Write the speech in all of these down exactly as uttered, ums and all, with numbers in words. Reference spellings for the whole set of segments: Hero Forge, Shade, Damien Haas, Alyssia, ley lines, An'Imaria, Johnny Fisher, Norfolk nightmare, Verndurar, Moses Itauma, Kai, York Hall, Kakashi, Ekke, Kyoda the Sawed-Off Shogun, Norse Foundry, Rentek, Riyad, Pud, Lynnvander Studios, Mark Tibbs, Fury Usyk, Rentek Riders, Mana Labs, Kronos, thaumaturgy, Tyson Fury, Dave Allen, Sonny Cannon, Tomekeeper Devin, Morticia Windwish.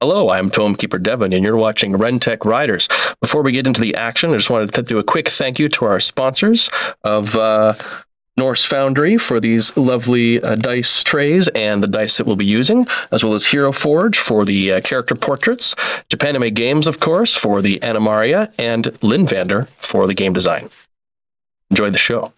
Hello, I'm Tomekeeper Devin, and you're watching Rentek Riders. Before we get into the action, I just wanted to do a quick thank you to our sponsors of uh, Norse Foundry for these lovely uh, dice trays and the dice that we'll be using, as well as Hero Forge for the uh, character portraits, Japanime Games, of course, for the An'Imaria, and Lynnvander for the game design. Enjoy the show.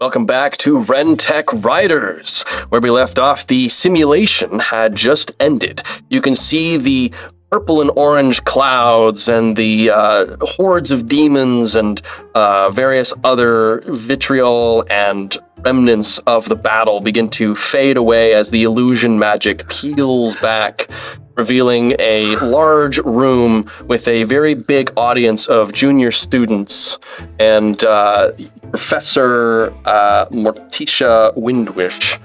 Welcome back to Rentek Riders. Where we left off, the simulation had just ended. You can see the purple and orange clouds and the uh, hordes of demons and uh, various other vitriol and remnants of the battle begin to fade away as the illusion magic peels back, revealing a large room with a very big audience of junior students and uh, Professor uh, Morticia Windwish,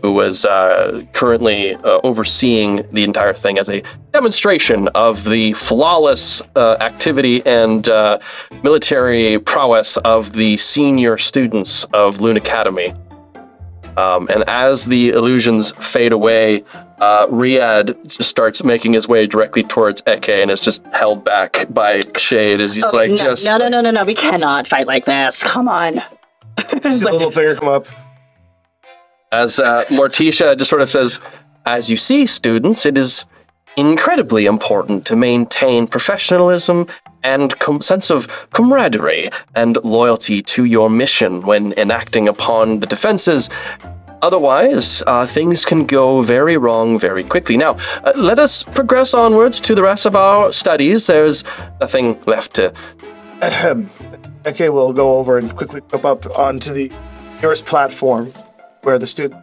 who was uh, currently uh, overseeing the entire thing as a demonstration of the flawless uh, activity and uh, military prowess of the senior students of Loon Academy. Um, and as the illusions fade away, uh, Riyad just starts making his way directly towards Ekke and is just held back by Shade as he's oh, like, no, just... No, no, no, no, no, we cannot fight like this. Come on. See the little finger come up. As uh, Morticia just sort of says, as you see, students, it is incredibly important to maintain professionalism and sense of camaraderie and loyalty to your mission when enacting upon the defenses. Otherwise, uh, things can go very wrong very quickly. Now, uh, let us progress onwards to the rest of our studies. There's nothing left to... Okay, we'll go over and quickly jump up onto the nearest platform where the student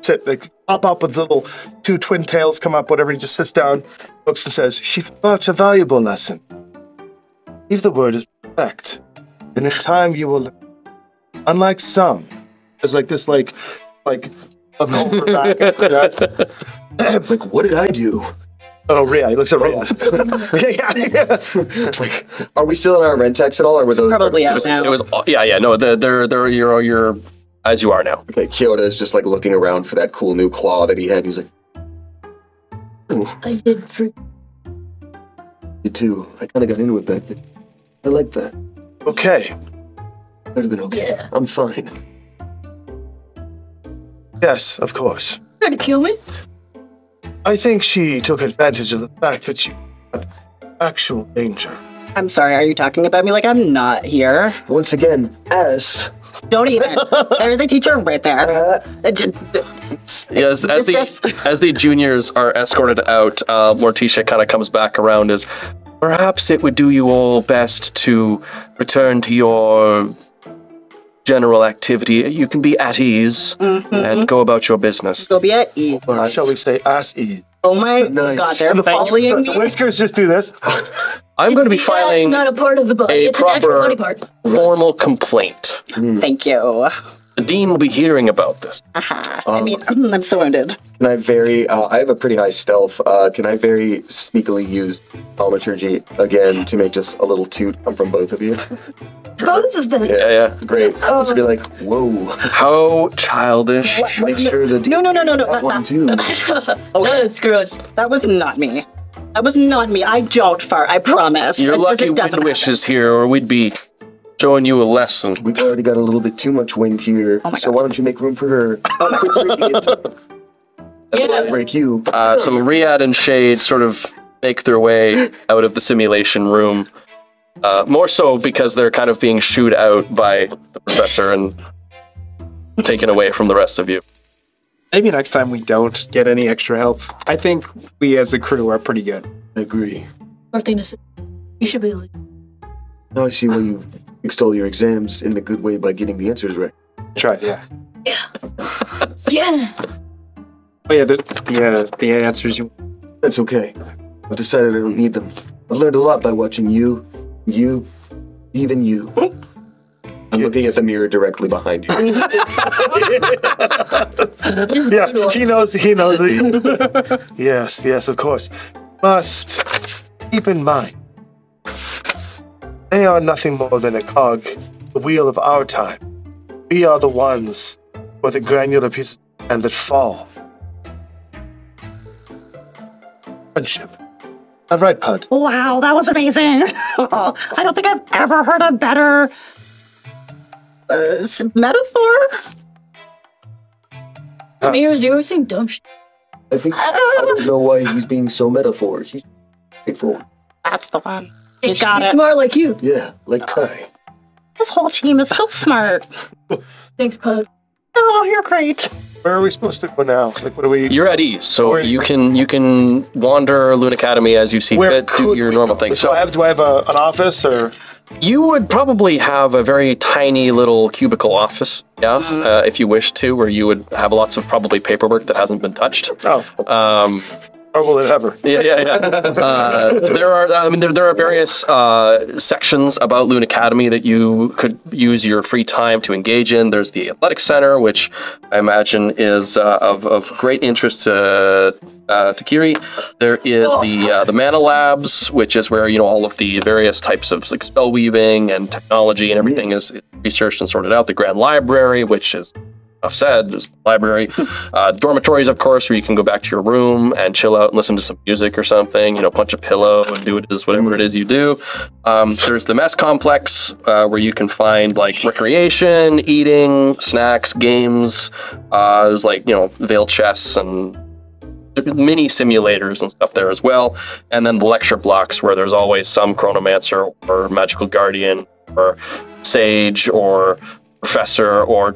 sit, like, pop up with little two twin tails come up, whatever. He just sits down, looks and says, she forgot a valuable lesson. If the word is respect, and in time you will learn. Unlike some, there's like this, like, like, over back after that. Like, what did I do? Oh, Rhea. He looks at Rhea. Yeah, yeah, yeah. Like, are we still in our Rentex at all, or were those? Probably out now. It was, yeah, yeah. No, they're they're, they're you're you're. As you are now. Okay, Kyoda is just like looking around for that cool new claw that he had. He's like, ooh. I did for you too. I kind of got into it back then. I like that. Okay. Better than okay. Yeah. I'm fine. Yes, of course. Try to kill me? I think she took advantage of the fact that you had actual danger. I'm sorry, are you talking about me like I'm not here? Once again, as... Don't even. There's a teacher right there. Yes, as the as the juniors are escorted out, uh, Morticia kind of comes back around as, perhaps it would do you all best to return to your general activity. You can be at ease mm-hmm. and go about your business. Go be at ease. Or shall we say, as ease. Oh my nice. God, they're the following me. The whiskers just do this. I'm going to be filing not a, part of the a it's proper an part. formal complaint. Mm. Thank you. The dean will be hearing about this. Aha. Um, I mean, I'm so wounded. Can I very, uh, I have a pretty high stealth. Uh, can I very sneakily use thaumaturgy again to make just a little toot come from both of you? Both of them? Yeah, yeah. Great. Oh. Just be like, whoa. How childish. What, what, make no, sure the dean no, no, no, no, no. That one too. Okay. No, screw it. That was not me. That was not me. I joked far, I promise. You're lucky Windwish is here, or we'd be showing you a lesson. We've already got a little bit too much wind here, oh so God. Why don't you make room for her? Yeah. Break you. Uh, so Riyad and Shade sort of make their way out of the simulation room, uh, more so because they're kind of being shooed out by the professor and taken away from the rest of you. Maybe next time we don't get any extra help. I think we as a crew are pretty good. I agree. Our thing is, you should be like... Now I see why you extol your exams in a good way by getting the answers right. Try, yeah. Yeah. Yeah. Oh yeah, the, the, uh, the answers you... That's okay. I've decided I don't need them. I've learned a lot by watching you, you, even you. I'm yes. looking at the mirror directly behind you. Yeah, he knows, he knows. Yes, yes, of course. Must keep in mind, they are nothing more than a cog, the wheel of our time. We are the ones with the granular pieces and that fall. Friendship. All right, Pud. Wow, that was amazing. I don't think I've ever heard a better uh, metaphor. Uh, Amir, you were saying dumb shit. I think I don't know why he's being so metaphor. He's straightforward. That's the one. You got it. Smart like you. Yeah, like Kai. This whole team is so smart. Thanks, Pud. Oh, you're great. Where are we supposed to go now? Like, what are we? You're at ease, so Where? you can you can wander Loon Academy as you see Where fit, do your normal thing. So, so I have, do I have a, an office, or? You would probably have a very tiny little cubicle office, yeah, mm-hmm. uh, if you wish to, where you would have lots of probably paperwork that hasn't been touched. Oh. Um, Horrible than ever. Yeah, yeah, yeah. uh, there are, I mean, there, there are various uh, sections about Loon Academy that you could use your free time to engage in. There's the athletic center, which I imagine is uh, of, of great interest to uh, Takiri. There is the uh, the Mana Labs, which is where you know all of the various types of like spell weaving and technology and everything is researched and sorted out. The Grand Library, which is I've said, there's the library, uh, dormitories, of course, where you can go back to your room and chill out and listen to some music or something, you know, punch a pillow and do it is whatever it is you do. Um, there's the mess complex uh, where you can find like recreation, eating, snacks, games. Uh, there's like, you know, veil chess and mini simulators and stuff there as well. And then the lecture blocks where there's always some chronomancer or magical guardian or sage or professor or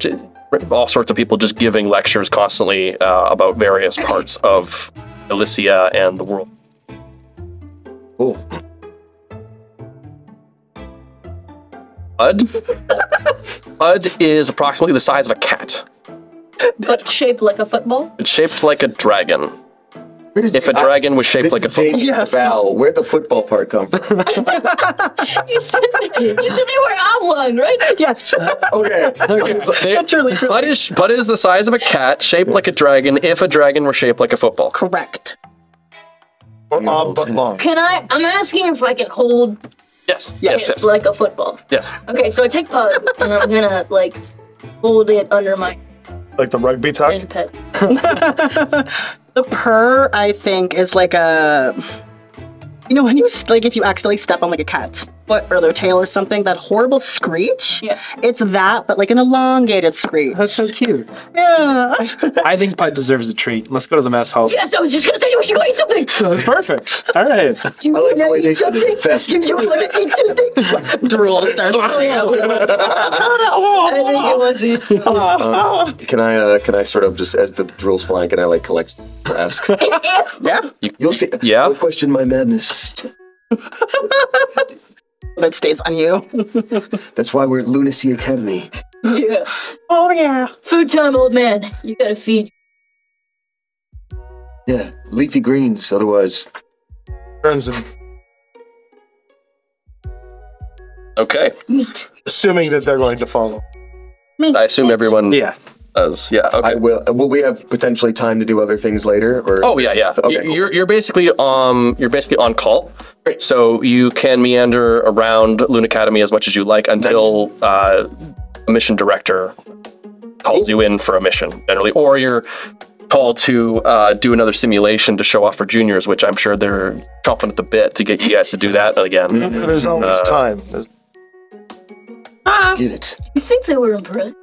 all sorts of people just giving lectures constantly uh, about various parts of Alyssia and the world. Cool. Pud? Pud is approximately the size of a cat. But shaped like a football? It's shaped like a dragon. If a dragon I, was shaped like a football. Yes. Where'd the football part come from? you, said, you said they were on one, right? Yes. Okay. Pud is, is the size of a cat, shaped like a dragon, if a dragon were shaped like a football. Correct. Or all but long. Can I? I'm asking if I can hold yes. Yes, yes. like a football. Yes. Okay, so I take Pud and I'm going to like hold it under my... Like the rugby tuck? And pet. The purr, I think, is like a, you know, when you, like, if you accidentally step on like a cat's foot or their tail or something, that horrible screech. Yeah. It's that, but like an elongated screech. That's so cute. Yeah. I think Pud deserves a treat. Let's go to the mess hall. Yes, I was just going to say we should go eat something. That's perfect. All right. Do you want like to eat something? Fast. Do you want to eat something? Drool starts coming out. I think it was eat something. Um, can I, uh, can I sort of just, as the drool's flying, can I like collect or ask? Yeah. You, you'll see. Yeah. You'll question my madness. That stays on you. That's why we're at Lunacy Academy. Yeah. Oh, yeah. Food time, old man. You gotta feed. Yeah, leafy greens, otherwise. Burns them. Okay. Meat. Assuming that they're going to follow. Meat. I assume Meat. everyone. Yeah. Does. Yeah. Okay. I will. Will we have potentially time to do other things later? Or oh yeah, yeah. Okay, cool. You're you're basically um you're basically on call. Great. So you can meander around Loon Academy as much as you like until nice. uh, a mission director calls you in for a mission, generally, or you're called to uh, do another simulation to show off for juniors, which I'm sure they're chomping at the bit to get you guys to do that again. There's always uh, time. There's... Ah, get it. You think they were impressed?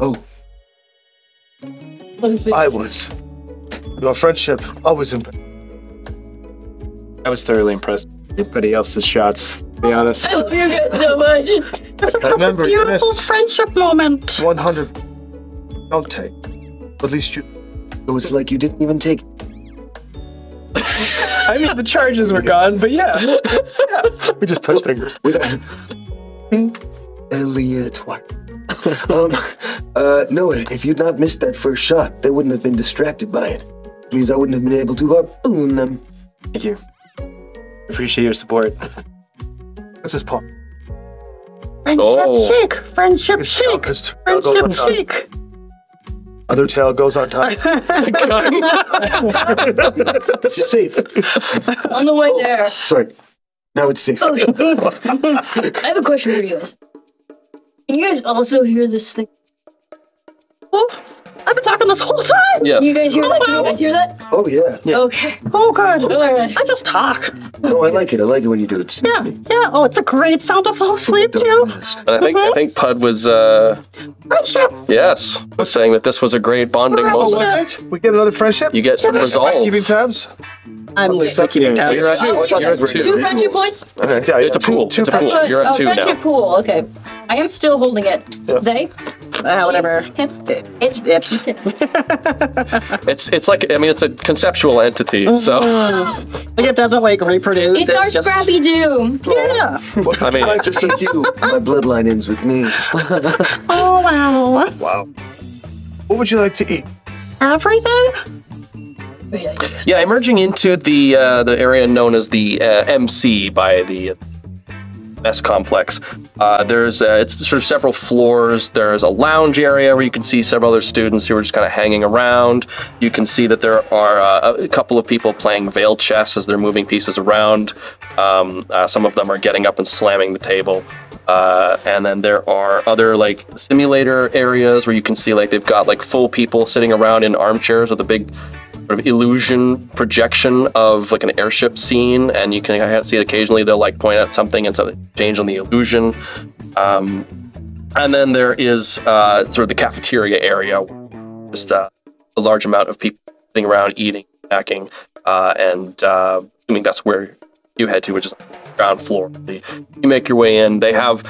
Oh, I was. Your friendship always impressed. I was thoroughly impressed with everybody else's shots, to be honest. I love you guys so much. This is such a beautiful yes. friendship moment. one hundred. Don't take. At least you. It was like you didn't even take. I mean, the charges were gone, but yeah. yeah. We just touched fingers. Elliot, what? um, uh, no, if you'd not missed that first shot, they wouldn't have been distracted by it. It means I wouldn't have been able to harpoon them. Thank you. Appreciate your support. This is Pop. Friendship oh. chic! Friendship chic! Friendship chic! Other tail goes on top. This is safe. On the way oh, there. Sorry. Now it's safe. Oh, I have a question for you guys. Can you guys also hear this thing? Oh, I've been talking this whole time. Yes. You guys hear oh, that? Can you guys hear that? Oh yeah. yeah. Okay. Oh god. Oh, all right. I just talk. No, I like it. I like it when you do it. It's yeah. Yeah. Oh, it's a great sound to fall asleep to. And I think mm-hmm. I think Pud was uh. friendship. Yes, was saying that this was a great bonding moment. Right. We get another friendship. You get some yeah. resolve. Right, keeping tabs. I'm losing. You're at you're two. Two. two friendship points. Okay. Yeah, it's a pool. Two it's a pool. Friendship. You're at two now. Oh, friendship pool. Okay. I am still holding it. Yeah. They. Uh, whatever. Him. It. It. It's it's like I mean it's a conceptual entity, so like it doesn't like reproduce. It's, it's our just... Scrappy Doo. Yeah. Well, I mean, I just like you. My bloodline ends with me. Oh wow. Wow. What would you like to eat? Everything. Yeah, emerging into the uh, the area known as the uh, M C by the S complex. Uh, there's uh, it's sort of several floors. There's a lounge area where you can see several other students who are just kind of hanging around. You can see that there are uh, a couple of people playing veil chess as they're moving pieces around. Um, uh, some of them are getting up and slamming the table. Uh, and then there are other like simulator areas where you can see like they've got like full people sitting around in armchairs with a big sort of illusion projection of like an airship scene, and you can see it occasionally. They'll like point at something and something change on the illusion. Um, and then there is uh, sort of the cafeteria area, just uh, a large amount of people sitting around eating, snacking, uh, and uh, I mean that's where you head to, which is ground floor. You make your way in. They have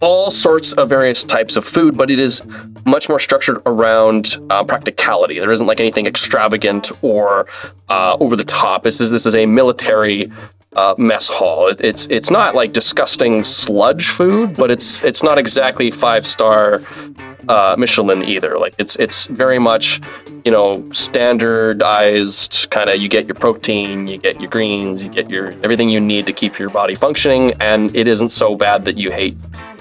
all sorts of various types of food, but it is much more structured around uh, practicality. There isn't like anything extravagant or uh, over the top. This is this is a military uh, mess hall. It, it's it's not like disgusting sludge food, but it's it's not exactly five star uh, Michelin either. Like it's it's very much you know standardized kind of. You get your protein, you get your greens, you get your everything you need to keep your body functioning, and it isn't so bad that you hate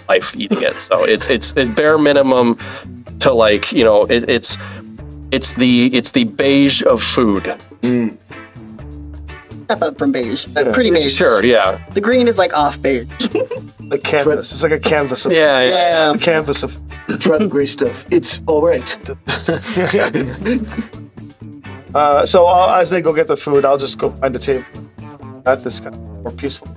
life eating it. So it's it's it's bare minimum to like you know it, it's it's the it's the beige of food. Mm. Step up from beige, but yeah. pretty beige. Sure, yeah. The green is like off beige. The canvas. It's like a canvas of yeah, yeah. yeah. A canvas of try the gray stuff. It's all right. uh, so I'll, as they go get the food, I'll just go find a table at this kind of more peaceful.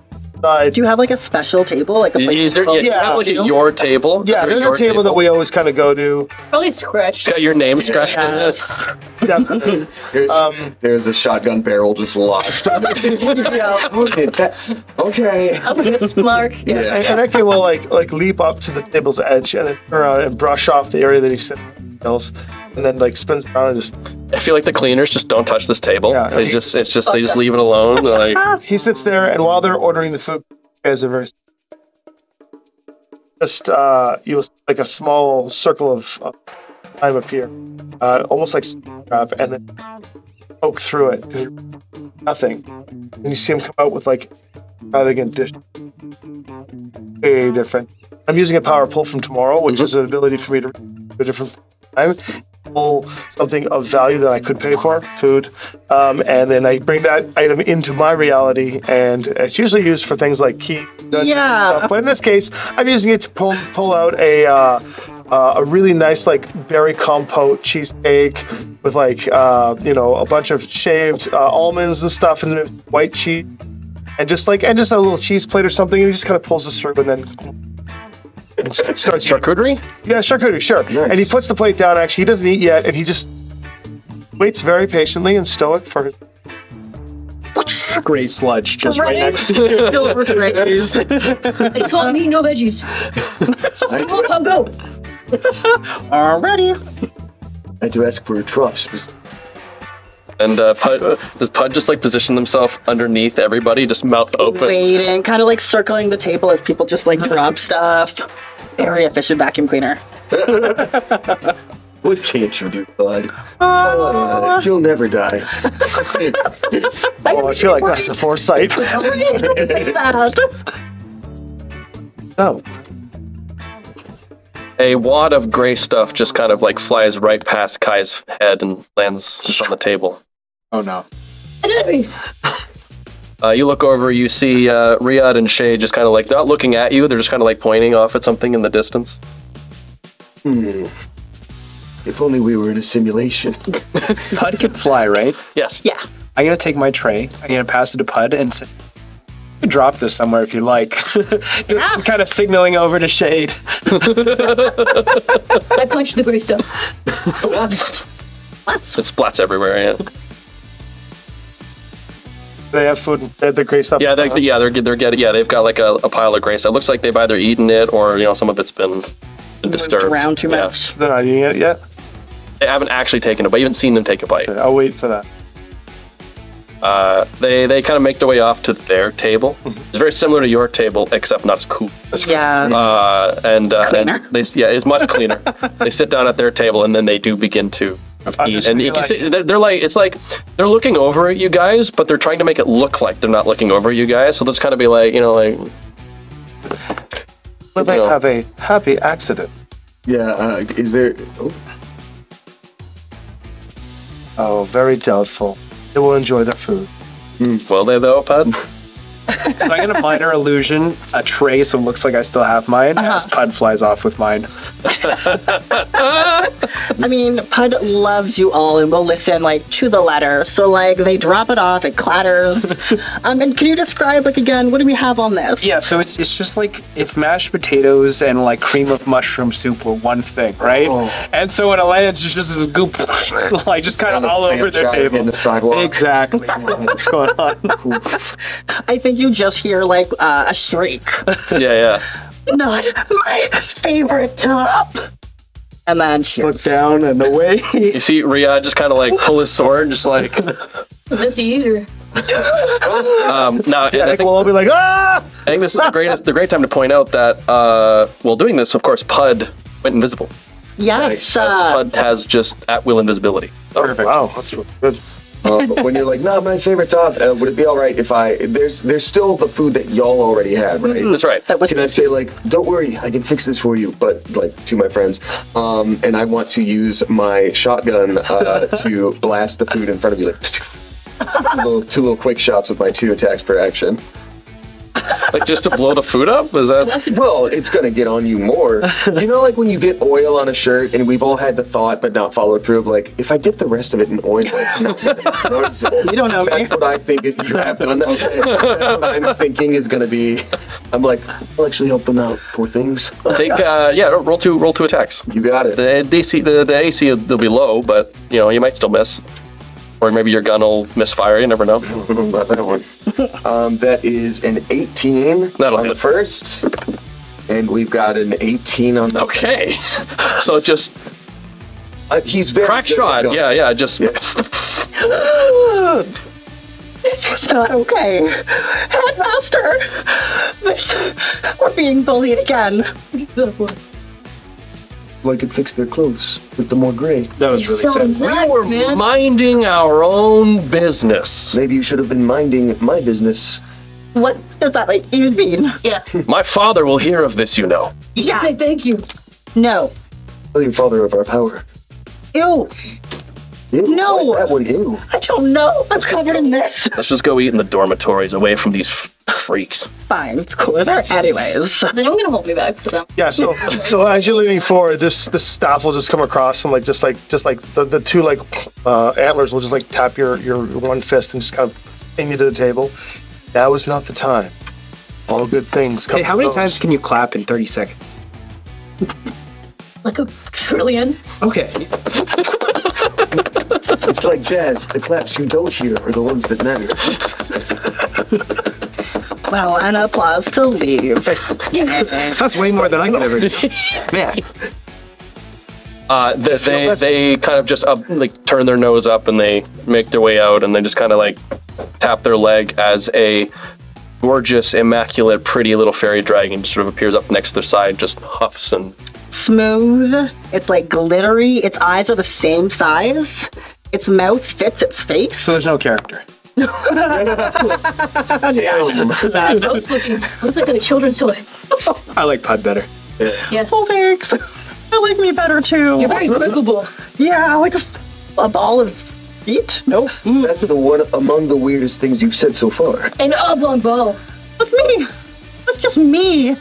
Uh, do you have like a special table? Like a place Is there, yeah, yeah. Do you have like at your table? Yeah, there's a table, table that we always kind of go to. Probably scratched. Got your name scratched yeah. in this. Definitely. There's, um, there's a shotgun barrel just lodged. yeah. Okay. That, okay. I'll put a mark. Yeah. yeah. And, and Ekke will like like leap up to the table's edge and then turn around and brush off the area that he's sitting else, and then like spins around and just. I feel like the cleaners just don't touch this table. Yeah, they just it's just they just leave it alone. They're like he sits there, and while they're ordering the food, guys are very just uh, you like a small circle of uh, time appear, uh, almost like crap, and then poke through it. Nothing, and you see him come out with like extravagant dish. Way different. I'm using a power pull from tomorrow, which mm-hmm. is an ability for me to do a different time. Something of value that I could pay for, food, um, and then I bring that item into my reality, and it's usually used for things like key yeah. stuff. But in this case, I'm using it to pull pull out a uh, uh, a really nice like berry compote cheesecake with like uh, you know a bunch of shaved uh, almonds and stuff, and then white cheese, and just like and just a little cheese plate or something, and he just kind of pulls this through, and then. Starts charcuterie? Yeah, charcuterie, sure. Nice. And he puts the plate down, actually. He doesn't eat yet, and he just waits very patiently and stoic for it. gray sludge just right next to you. Silver trays. They told me no veggies. I want Pongo. Alrighty. I had to ask for a trough specifically. And uh, Pud, does Pud just like position themselves underneath everybody, just mouth open? Waiting, kind of like circling the table as people just like drop stuff. Very efficient vacuum cleaner. What can't you do, Bud? Uh, you'll never die. Oh, I feel like that's a foresight. Oh. A wad of gray stuff just kind of like flies right past Kai's head and lands just on the table. Oh no. Uh, you look over, you see uh, Riyad and Shade just kind of like, not looking at you, they're just kind of like pointing off at something in the distance. Hmm. If only we were in a simulation. Pud can fly, right? Yes. Yeah. I'm going to take my tray, I'm going to pass it to Pud and say, you can drop this somewhere if you like. Just yeah. kind of signaling over to Shade. I punched the gray stuff. What? It splats everywhere, yeah. They have food. They have the gray stuff. Yeah, they, the, yeah, they're they're getting. Yeah, they've got like a, a pile of gray stuff. It looks like they've either eaten it or you know some of it's been, been disturbed. Around too much. Yeah. They're not eating it yet. They haven't actually taken it, but you haven't seen them take a bite. Okay, I'll wait for that. Uh, they they kind of make their way off to their table. It's very similar to your table, except not as cool. Yeah. Uh, and, uh, and they yeah, it's much cleaner. They sit down at their table and then they do begin to eat. And you like, can see they're, they're like it's like they're looking over at you guys, but they're trying to make it look like they're not looking over at you guys. So they'll just kind of be like you know like. Well, they know. Have a happy accident. Yeah. Uh, is there? Oh. Oh, very doubtful. They will enjoy their food. Mm. Will they though, Pud? So I'm going to minor illusion a tray so it looks like I still have mine uh-huh. as Pud flies off with mine. I mean, Pud loves you all and will listen like to the letter. So like they drop it off, it clatters. um, and can you describe like again, what do we have on this? Yeah, so it's it's just like if mashed potatoes and like cream of mushroom soup were one thing, right? Oh. And so when it lands, it's just this goop, like just kind of all over their table. In the sidewalk. Exactly. What's going on? I think you just hear like uh, a shriek. Yeah, yeah. Not my favorite top. And then she looks down and away. You see Riyad just kind of like pull his sword and just like. Missy eater. um, no, yeah, I, I think we'll all be like, ah! I think this is the greatest, the great time to point out that uh, while doing this, of course, Pud went invisible. Yes. Right? Uh, Pud has just at will invisibility. Oh, perfect. Wow, that's really good. Uh, but when you're like, not my favorite top, uh, would it be all right if I, there's there's still the food that y'all already had, right? Mm-hmm. That's right. That was can I say like, don't worry, I can fix this for you, but like to my friends, um, and I want to use my shotgun uh, to blast the food in front of you, like two, little, two little quick shots with my two attacks per action. Like just to blow the food up? Is that? Well, it's gonna get on you more. You know, like when you get oil on a shirt, and we've all had the thought but not followed through of like, if I dip the rest of it in oil, it's not noticeable. You don't know me. That's what I think you have done. That's what I'm thinking is gonna be. I'm like, I'll actually help them out, poor things. Take uh, yeah, roll two, roll two attacks. You got it. The D C, the, the A C, they'll be low, but you know, you might still miss. Or maybe your gun will misfire, you never know. Not that one. Um, that is an eighteen That'll on hit. The first, and we've got an eighteen on the okay. second. Okay, so just... Uh, he's very crack shot, yeah, yeah, just... Yes. This is not okay. Headmaster! This... We're being bullied again. I could fix their clothes with the more gray. That was really so sad. Nice, we were man. minding our own business. Maybe you should have been minding my business. What does that like even mean? Yeah. My father will hear of this, you know. You yeah. should say thank you. No. Tell your father of our power. Ew. Ew. No. Why is that one ew? I don't know. I'm covered in this. Let's just go eat in the dormitories away from these freaks. Fine, it's cool. There, anyways. So you're gonna hold me back for them. Yeah. So, so as you're leaning forward, this this staff will just come across and like just like just like the, the two like uh, antlers will just like tap your your one fist and just kind of pin you to the table. That was not the time. All good things come. Hey, how many those. times can you clap in thirty seconds? Like a trillion. Okay. It's like jazz. The claps you don't hear are the ones that matter. Well, and applause to leave. That's way more than I could ever do. Man. Uh, they they, they kind of just up, like turn their nose up and they make their way out and they just kind of like tap their leg as a gorgeous, immaculate, pretty little fairy dragon just sort of appears up next to their side, just huffs and... Smooth. It's like glittery. Its eyes are the same size. Its mouth fits its face. So there's no character. No. Damn. It looks like, looks like a children's toy. I like Pud better. Yeah. yeah. Oh, thanks. I like me better too. You're very quickable. Yeah, I like a, a ball of feet. Nope. Mm. That's the one among the weirdest things you've said so far. An oblong ball. That's me. That's just me.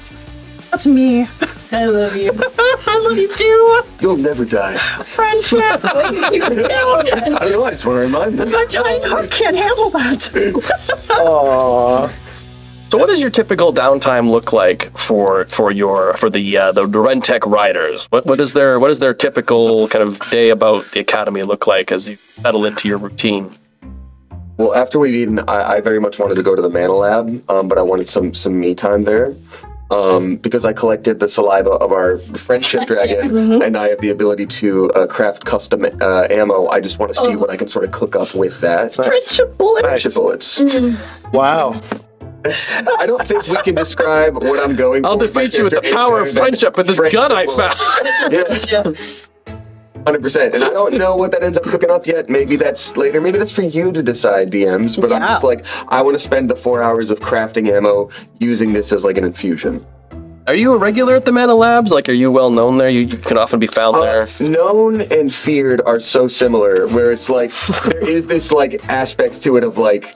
That's me. I love you. I love you too. You'll never die. Friendship. I don't know. I just want to remind them. My giant heart can't handle that. Aww. So, what does your typical downtime look like for for your for the uh, the Rentek Riders? What what is their what is their typical kind of day about the academy look like as you settle into your routine? Well, after we've eaten, I, I very much wanted to go to the Mana Lab, um, but I wanted some some me time there. Um, because I collected the saliva of our friendship dragon, mm-hmm. and I have the ability to uh, craft custom uh, ammo. I just want to see oh. what I can sort of cook up with that. Nice. Friendship bullets. Friendship bullets. Mm. Wow. I don't think we can describe what I'm going. I'll for defeat you with the power of friendship with this friendship gun I found. one hundred percent. And I don't know what that ends up cooking up yet. Maybe that's later. Maybe that's for you to decide, D Ms. But yeah. I'm just like, I want to spend the four hours of crafting ammo using this as like an infusion. Are you a regular at the Mana Labs? Like, are you well known there? You, you can often be found uh, there. Known and feared are so similar, where it's like, there is this like aspect to it of like,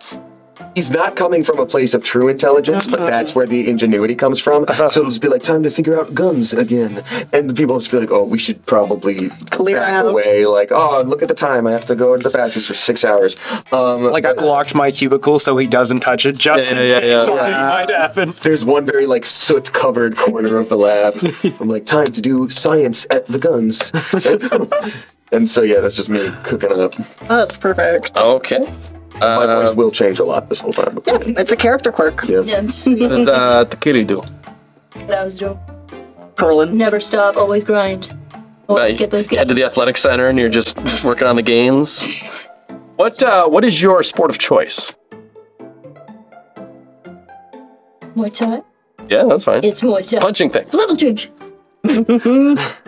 he's not coming from a place of true intelligence, but that's where the ingenuity comes from. So it'll just be like, time to figure out guns again. And the people will just be like, oh, we should probably clear back out. Away. Like, oh, look at the time. I have to go to the bathroom for six hours. Um, like, I blocked my cubicle so he doesn't touch it, just yeah, in yeah, case yeah, yeah. something uh, might happen. There's one very, like, soot-covered corner of the lab. I'm like, time to do science at the guns. And so, yeah, that's just me cooking it up. Oh, that's perfect. Okay. My um, voice will change a lot this whole time. Yeah, it's a character quirk. Yeah. yeah what does uh, Takiri do? What I was doing. Curling. Never stop, always grind. Always get those gains. Head to the athletic center and you're just working on the gains. What uh, What is your sport of choice? Muay Thai? Yeah, that's fine. It's Muay Thai. Punching things. Little change.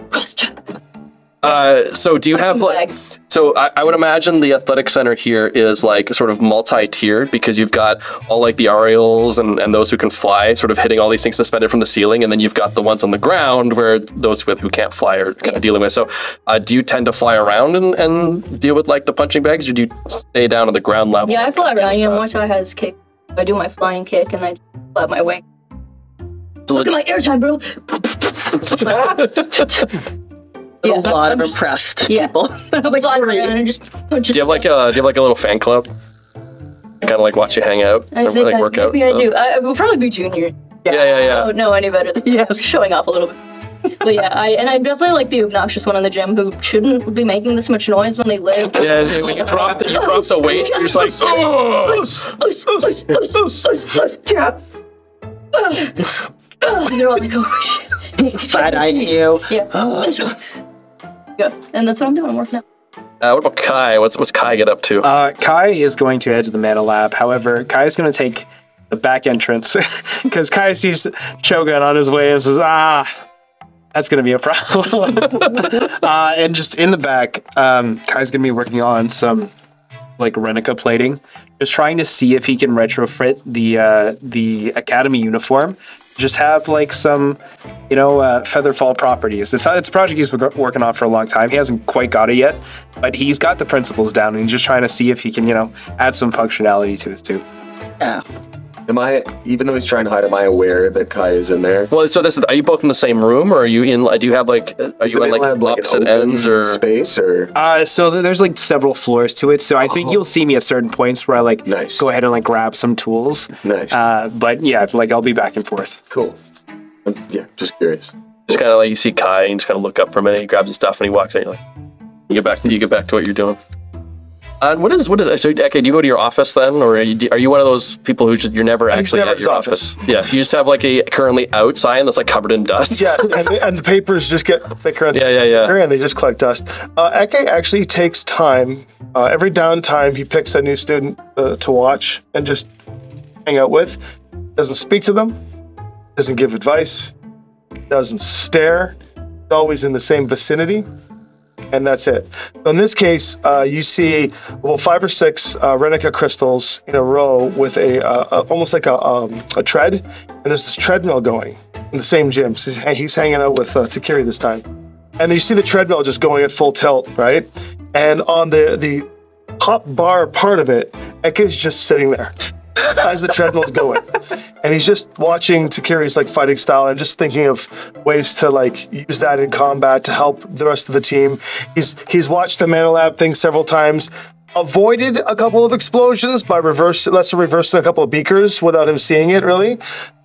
Cross chop. Uh, so do you have like, so I, I would imagine the athletic center here is like sort of multi-tiered because you've got all like the Ariels and, and those who can fly sort of hitting all these things suspended from the ceiling. And then you've got the ones on the ground where those with who can't fly are kind of dealing with. So uh, do you tend to fly around and, and deal with like the punching bags or do you stay down on the ground level? Yeah, I fly around. You know, Muay Thai has kick. I do my flying kick and I flap my wing. Look at my airtime, bro. Yeah, a lot I'm of impressed just, people. Yeah. Like, and just do you have like a do you have like a little fan club? Kind of like watch you hang out, I or think like I, work maybe out. Maybe I so. do. I, I will probably be junior. Yeah, yeah, yeah. yeah. I don't know any better than yes. I'm showing off a little bit. But yeah, I and I'm definitely like the obnoxious one in the gym who shouldn't be making this much noise when they live. Yeah, when you drop the, you drop the weight, you're just like, oh, yeah. They're all like, oh shit. Side eyeing you. Yeah. Oh. Good. And that's what I'm doing. I'm working out. Uh, what about Kai? What's what's Kai get up to? Uh, Kai is going to head to the Mana Lab. However, Kai is going to take the back entrance because Kai sees Chogun on his way and says, "Ah, that's going to be a problem." uh, and just in the back, um, Kai's going to be working on some like Renika plating, just trying to see if he can retrofit the uh, the academy uniform. Just have like some, you know, uh, featherfall properties. It's, not, it's a project he's been working on for a long time. He hasn't quite got it yet, but he's got the principles down and he's just trying to see if he can, you know, add some functionality to his too. Yeah. Am I, even though he's trying to hide, am I aware that Kai is in there? Well, so this is, are you both in the same room or are you in, do you have like, are is you in like opposite like ends or? Space or? Uh, so there's like several floors to it. So I think oh. you'll see me at certain points where I like nice. go ahead and like grab some tools. Nice. Uh, but yeah, like I'll be back and forth. Cool. Um, yeah, just curious. Just kind of like you see Kai and just kind of look up for a minute, he grabs his stuff and he walks in. You're like, you get back, you get back to what you're doing. Uh, what is, what is, so Ekke, do you go to your office then? Or are you, are you one of those people who should, you're never actually never at your office. office? Yeah, you just have like a currently out sign that's like covered in dust. Yes, and, the, and the papers just get thicker and yeah, thicker yeah, yeah. and they just collect dust. Uh, Ekke actually takes time, uh, every downtime he picks a new student uh, to watch and just hang out with. Doesn't speak to them, doesn't give advice, doesn't stare, always in the same vicinity. And that's it. In this case, uh, you see, well, five or six uh, Renika crystals in a row with a, uh, a almost like a, um, a tread, and there's this treadmill going in the same gym. So he's, he's hanging out with uh, Takiri this time, and then you see the treadmill just going at full tilt, right? And on the the top bar part of it, Ekke's just sitting there as the treadmill's going, and he's just watching Takiri's like fighting style and just thinking of ways to like use that in combat to help the rest of the team. He's he's watched the Mana Lab thing several times, avoided a couple of explosions by reverse lesser reversing a couple of beakers without him seeing it really,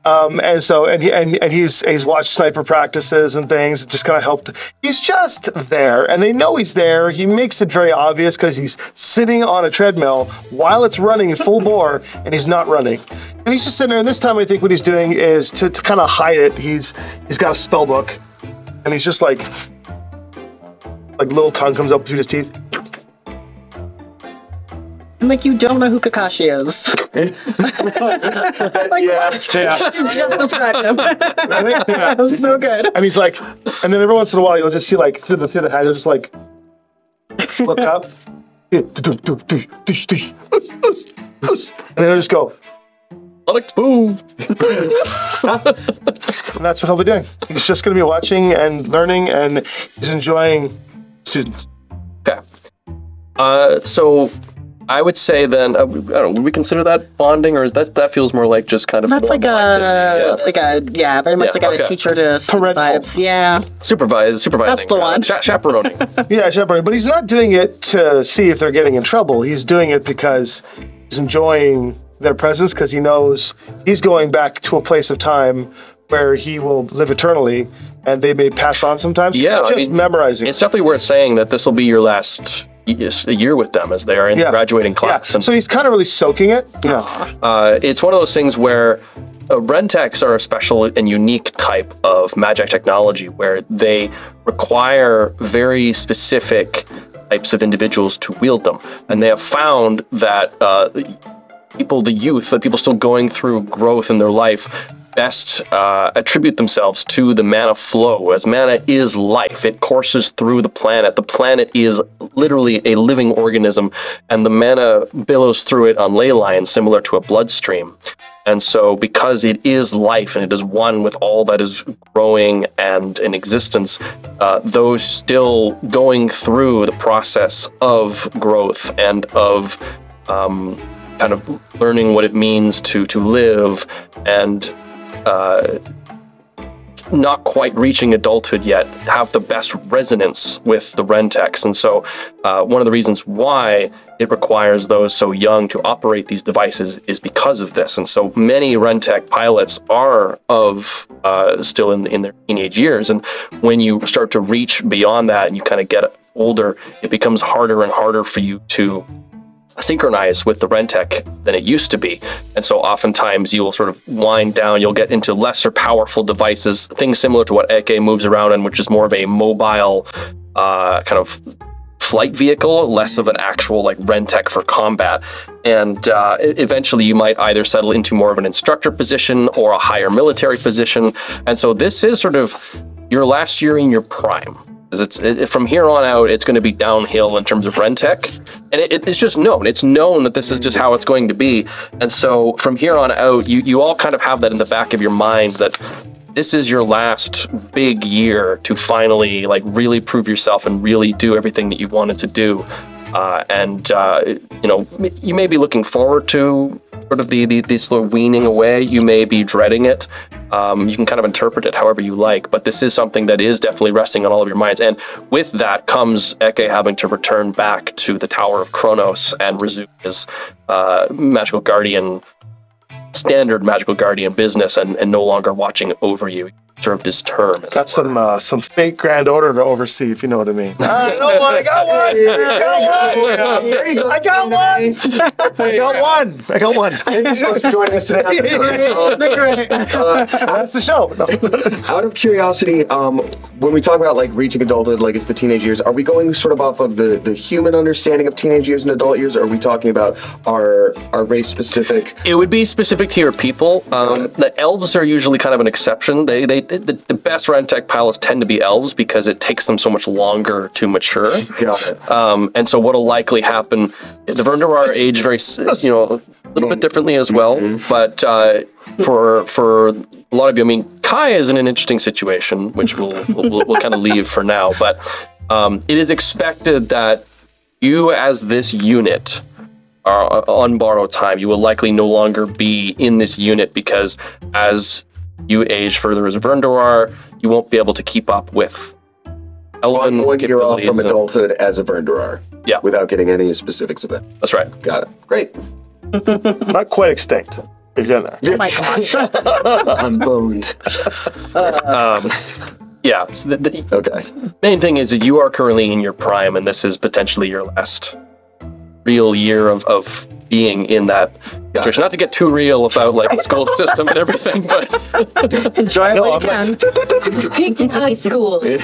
um, and so and he and, and he's he's watched sniper practices and things. It just kind of helped. He's just there, and they know he's there. He makes it very obvious because he's sitting on a treadmill while it's running full bore, and he's not running. And he's just sitting there. And this time, I think what he's doing is to, to kind of hide it. He's he's got a spell book, and he's just like like little tongue comes up between his teeth. I'm like, you don't know who Kakashi is. Like, yeah, yeah. You just described him. That was so good. And he's like, and then every once in a while, you'll just see like through the through the hat, you'll just like look up, and then he'll just go, boom. And that's what he'll be doing. He's just going to be watching and learning, and he's enjoying students. Okay. Uh, so. I would say then, uh, I don't know, would we consider that bonding, or that that feels more like just kind of that's like a yeah. like a yeah very much yeah, like okay. a teacher to parental vibes. Yeah, supervise supervising. That's the one. Cha chaperoning. Yeah, chaperoning. But he's not doing it to see if they're getting in trouble. He's doing it because he's enjoying their presence because he knows he's going back to a place of time where he will live eternally, and they may pass on sometimes. Yeah, it's just I mean, memorizing. It's definitely worth saying that this will be your last. A year with them as they are in yeah. graduating class. Yeah. So he's kind of really soaking it. Yeah. Uh, it's one of those things where uh, Renteks are a special and unique type of magic technology where they require very specific types of individuals to wield them. And they have found that uh, people, the youth, the people still going through growth in their life best uh, attribute themselves to the mana flow, as mana is life. It courses through the planet. The planet is literally a living organism, and the mana billows through it on ley lines, similar to a bloodstream. And so because it is life and it is one with all that is growing and in existence, uh, those still going through the process of growth and of um, kind of learning what it means to, to live and Uh, not quite reaching adulthood yet, have the best resonance with the Renteks. And so uh, one of the reasons why it requires those so young to operate these devices is because of this. And so many Rentek pilots are of uh, still in, in their teenage years. And when you start to reach beyond that and you kind of get older, it becomes harder and harder for you to synchronize with the Rentek than it used to be. And so oftentimes you will sort of wind down, you'll get into lesser powerful devices, things similar to what Ekke moves around in, which is more of a mobile uh, kind of flight vehicle, less of an actual like Rentek for combat. And uh, eventually you might either settle into more of an instructor position or a higher military position. And so this is sort of your last year in your prime. It's, it, from here on out, it's going to be downhill in terms of Rentek. And it, it, it's just known. It's known that this is just how it's going to be. And so from here on out, you, you all kind of have that in the back of your mind that this is your last big year to finally like really prove yourself and really do everything that you've wanted to do. Uh, and, uh, you know, you may be looking forward to sort of the, the, the slow weaning away. You may be dreading it. Um, you can kind of interpret it however you like, but this is something that is definitely resting on all of your minds. And with that comes Ekke having to return back to the Tower of Kronos and resume his uh, magical guardian, standard magical guardian business and, and no longer watching over you. served his term. Got some uh, some fake grand order to oversee, if you know what I mean. I got one. I got one. I got one. I got one. I got one. Thank you for joining us today. That's the show. Out of curiosity, um, when we talk about like reaching adulthood, like it's the teenage years, are we going sort of off of the the human understanding of teenage years and adult years, or are we talking about our our race specific? It would be specific to your people. Um, the elves are usually kind of an exception. They they the, the best Rentek pilots tend to be elves because it takes them so much longer to mature. Got it. Um, and so what'll likely happen, the Verndurar age very you know a little bit differently as well. Mm-hmm. But uh, for for a lot of you, I mean, Kai is in an interesting situation, which we'll we'll, we'll kind of leave for now. But um, it is expected that you, as this unit, are on borrowed time. You will likely no longer be in this unit because as you age further as Verndurar, you won't be able to keep up with Elven so you're off from adulthood as a Verndurar. Yeah. Without getting any specifics of it. That's right. Got it. Great. Not quite extinct. You're done there. Oh my gosh. I'm boned. Um, yeah. So the, the okay. main thing is that you are currently in your prime, and this is potentially your last real year of, of being in that situation. Not to get too real about like the school system and everything, but enjoy no, it again. Like... Peaked in high school. okay,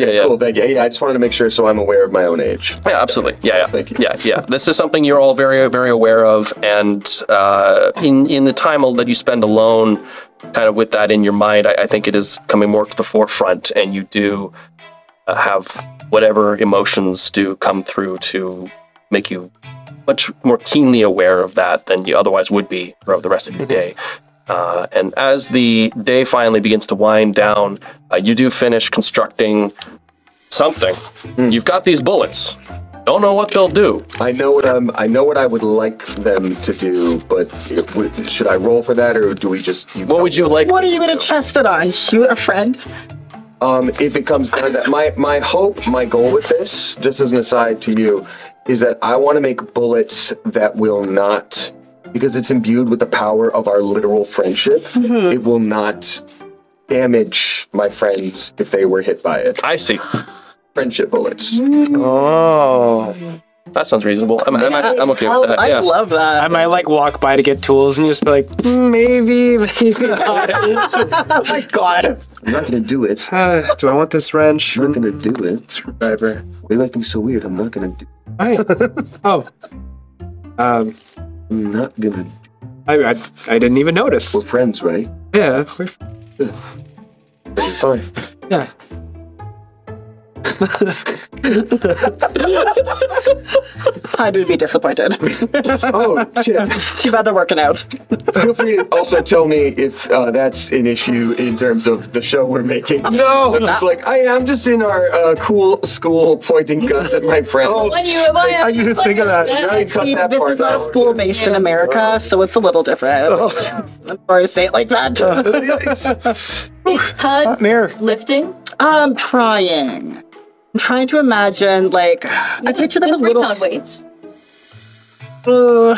yeah, yeah. Cool, thank you. Yeah, I just wanted to make sure so I'm aware of my own age. Yeah, absolutely. Yeah, yeah. Thank you. Yeah, yeah. This is something you're all very, very aware of, and uh, in in the time that you spend alone, kind of with that in your mind, I, I think it is coming more to the forefront, and you do uh, have whatever emotions do come through to make you much more keenly aware of that than you otherwise would be throughout the rest of your day. Uh, and as the day finally begins to wind down, uh, you do finish constructing something. Mm. You've got these bullets. Don't know what they'll do. I know what I'm. I know what I would like them to do, but if, should I roll for that, or do we just? What would you like? What are you going to test it on? Shoot a friend? Um, if it comes down to that, my, my hope, my goal with this, just as an aside to you, is that I want to make bullets that will not, because it's imbued with the power of our literal friendship, mm-hmm. it will not damage my friends if they were hit by it. I see. Friendship bullets. Oh. That sounds reasonable. I'm, yeah, I'm, I'm, I'm okay with that. I yeah. love that. I might like walk by to get tools and just be like, mm, maybe, maybe not. Oh my god. I'm not gonna do it. Uh, do I want this wrench? I'm not gonna do it. Screwdriver. They like me so weird, I'm not gonna do it. I, oh. Um. I'm not gonna do it. I, I, I didn't even notice. We're friends, right? Yeah. We're yeah. fine. Yeah. I would be disappointed. Oh, shit. Too bad they're working out. Feel free to also tell me if uh, that's an issue in terms of the show we're making. No! It's like, I, I'm just in our uh, cool school pointing guns at my friends. Oh, I, I need to think of that. Now you cut that part out. This is not school-based in America, so it's a little different. Oh. I'm sorry to say it like that. Is Pud lifting? I'm trying. I'm trying to imagine, like, you I picture them as little... pound weights? Uh,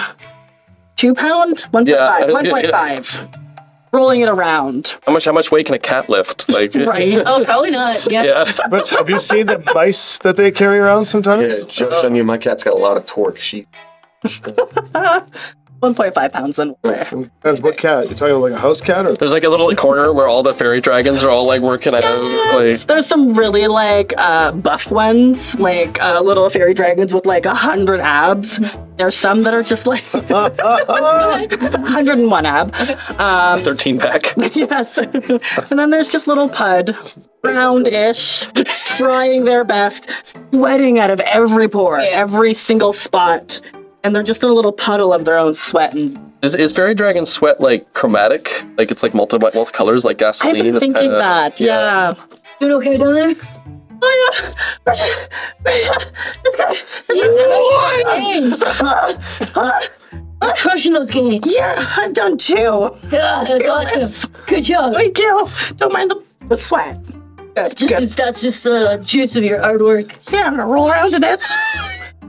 two pound? one point five. Yeah, one point five. Yeah. Rolling it around. How much How much weight can a cat lift? Like, right. Oh, probably not. Yeah. yeah. But have you seen the mice that they carry around sometimes? Yeah, just on you, my cat's got a lot of torque. She... one point five pounds then. Depends what cat. You're talking about like a house cat? Or? There's like a little corner where all the fairy dragons are all like working yes! out. Like... There's some really like uh, buff ones, like uh, little fairy dragons with like a hundred abs. There's some that are just like uh, uh, uh, one hundred and one ab. Um, thirteen pack. Yes. And then there's just little Pud. Roundish, trying their best, sweating out of every pore, yeah. every single spot. And they're just in a little puddle of their own sweat. And is is fairy dragon sweat like chromatic? Like it's like multi multi colors, like gasoline. I've been thinking kinda, that. Yeah. You okay down there? Oh yeah. It's got I'm crushing those games. Yeah, I've done two. Yeah, that's awesome. Good job. Thank you. Don't mind the, the sweat. Good, just good. That's just the uh, juice of your hard work. Yeah, I'm gonna roll around in it.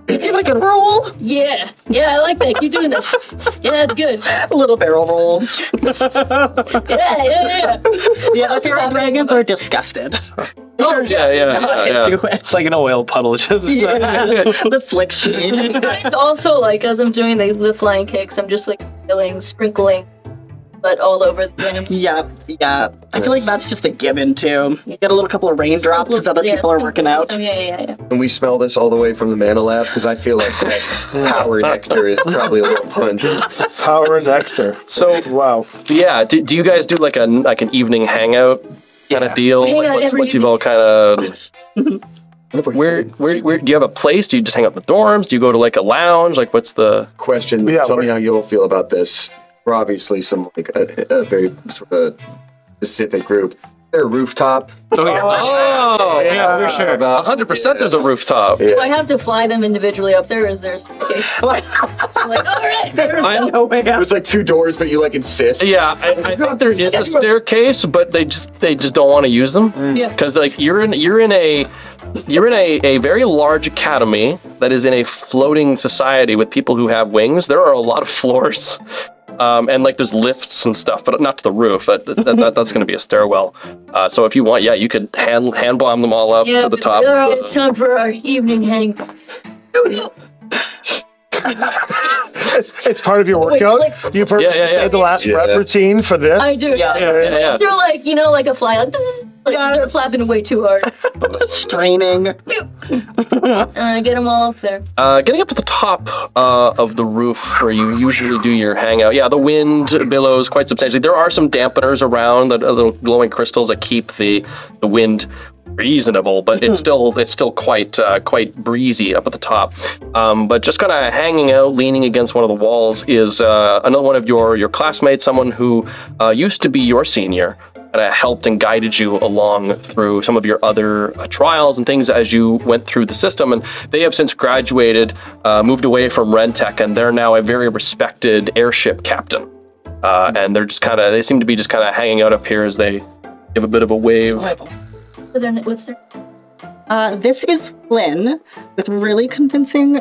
You like a roll? Yeah, yeah, I like that. Keep doing that. Yeah, that's good. Little barrel rolls. yeah, yeah, yeah. Yeah, the feral dragons are disgusted. Oh, yeah, yeah, yeah, yeah. Into it. It's like an oil puddle. Just yeah. The flick sheet. It's also like, as I'm doing the, the flying kicks, I'm just like spilling, sprinkling, but all over the room. Yeah, yeah. I feel like that's just a given, too. You get a little couple of raindrops as other yeah, people are working out. Some, yeah, yeah, yeah. Can we smell this all the way from the Mana Lab? Because I feel like power nectar is probably a little pungent. Power nectar. So, wow. Yeah, do, do you guys do like a like an evening hangout kind of deal? Hang like, what's, what's you've all kind of... Where, where, where, do you have a place? Do you just hang out in the dorms? Do you go to like a lounge? Like, what's the... Question, yeah, tell me how you all feel about this. We're obviously some, like, a, a very sort of specific group. There's a rooftop. Oh, yeah, oh, yeah, yeah for sure. About one hundred percent yeah. There's a rooftop. Yeah. Do I have to fly them individually up there? Is there a suitcase? Like, all right, there's I, no way out. There's like two doors, but you like insist. Yeah, I, I thought there is a staircase, but they just they just don't want to use them. Mm. Yeah, because like you're in you're in a you're in a a very large academy that is in a floating society with people who have wings. There are a lot of floors. Um, and like there's lifts and stuff, but not to the roof. That, that, that that's going to be a stairwell. Uh, so if you want, yeah, you could hand hand bomb them all up yeah, to the top. Yeah, right, it's time for our evening hang. it's, it's part of your workout. Wait, so like, you purposely yeah, yeah, yeah. say the last yeah. rep routine for this. I do. Yeah, yeah, yeah. yeah, yeah. Is there like you know like a fly? Like, like yes. They're flapping way too hard. Straining. uh, get them all up there. Uh, getting up to the top uh, of the roof where you usually do your hangout. Yeah, the wind billows quite substantially. There are some dampeners around, the little glowing crystals that keep the the wind reasonable, but it's still it's still quite uh, quite breezy up at the top. Um, but just kind of hanging out, leaning against one of the walls is uh, another one of your your classmates, someone who uh, used to be your senior. Kind of helped and guided you along through some of your other uh, trials and things as you went through the system, and they have since graduated, uh, moved away from Rentek, and they're now a very respected airship captain. Uh, and they're just kind of, they seem to be just kind of hanging out up here as they give a bit of a wave. What's their? Uh, this is Flynn with really convincing.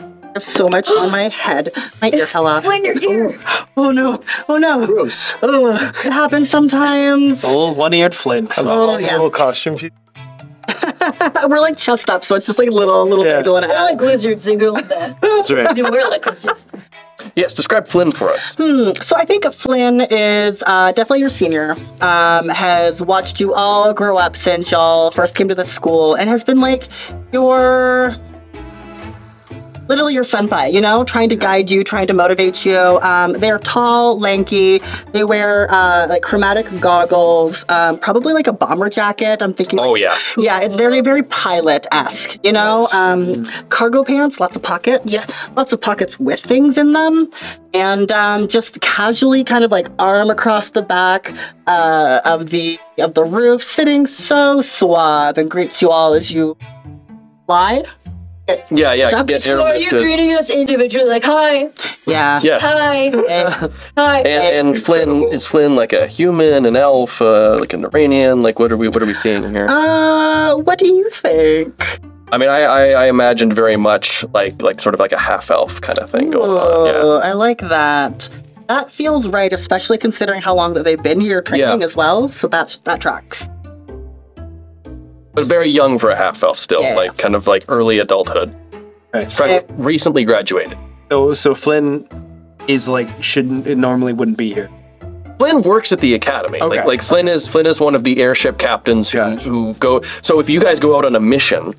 I have so much on my head. My ear fell off. When your ear? Oh, oh no! Oh no! Gross! Oh, it happens sometimes. Oh, one-eared Flynn. Hello. Oh yeah. Little costume. We're like chest up, so it's just like little, little yeah. things I want to add. We're like lizards. They go like that. That's right. We're like lizards. Yes, describe Flynn for us. Hmm. So I think Flynn is uh, definitely your senior, um, has watched you all grow up since y'all first came to the school, and has been like your... literally your senpai, you know, trying to guide you, trying to motivate you. Um, they're tall, lanky. They wear uh, like chromatic goggles, um, probably like a bomber jacket. I'm thinking. Oh, like, yeah. Yeah, it's very, very pilot-esque, you know. Um, cargo pants, lots of pockets. Yeah. Lots of pockets with things in them. And um, just casually kind of like arm across the back uh, of the of the roof, sitting so suave and greets you all as you fly. Yeah, yeah. Get air lifted. You're greeting us individually, like hi. Yeah. Yes. Hi. Uh, hi. And, and Flynn is Flynn like a human, an elf, uh, like an Iranian? Like what are we? What are we seeing here? Uh, what do you think? I mean, I, I, I imagined very much like like sort of like a half elf kind of thing going on. Yeah. I like that. That feels right, especially considering how long that they've been here training yeah. as well. So that's that tracks. But very young for a half-elf still, yeah. like kind of like early adulthood. Okay. So yeah. Recently graduated. So, so Flynn is like, shouldn't, it normally wouldn't be here. Flynn works at the academy. Okay. Like, like Flynn is Flynn is one of the airship captains who, who go, so if you guys go out on a mission,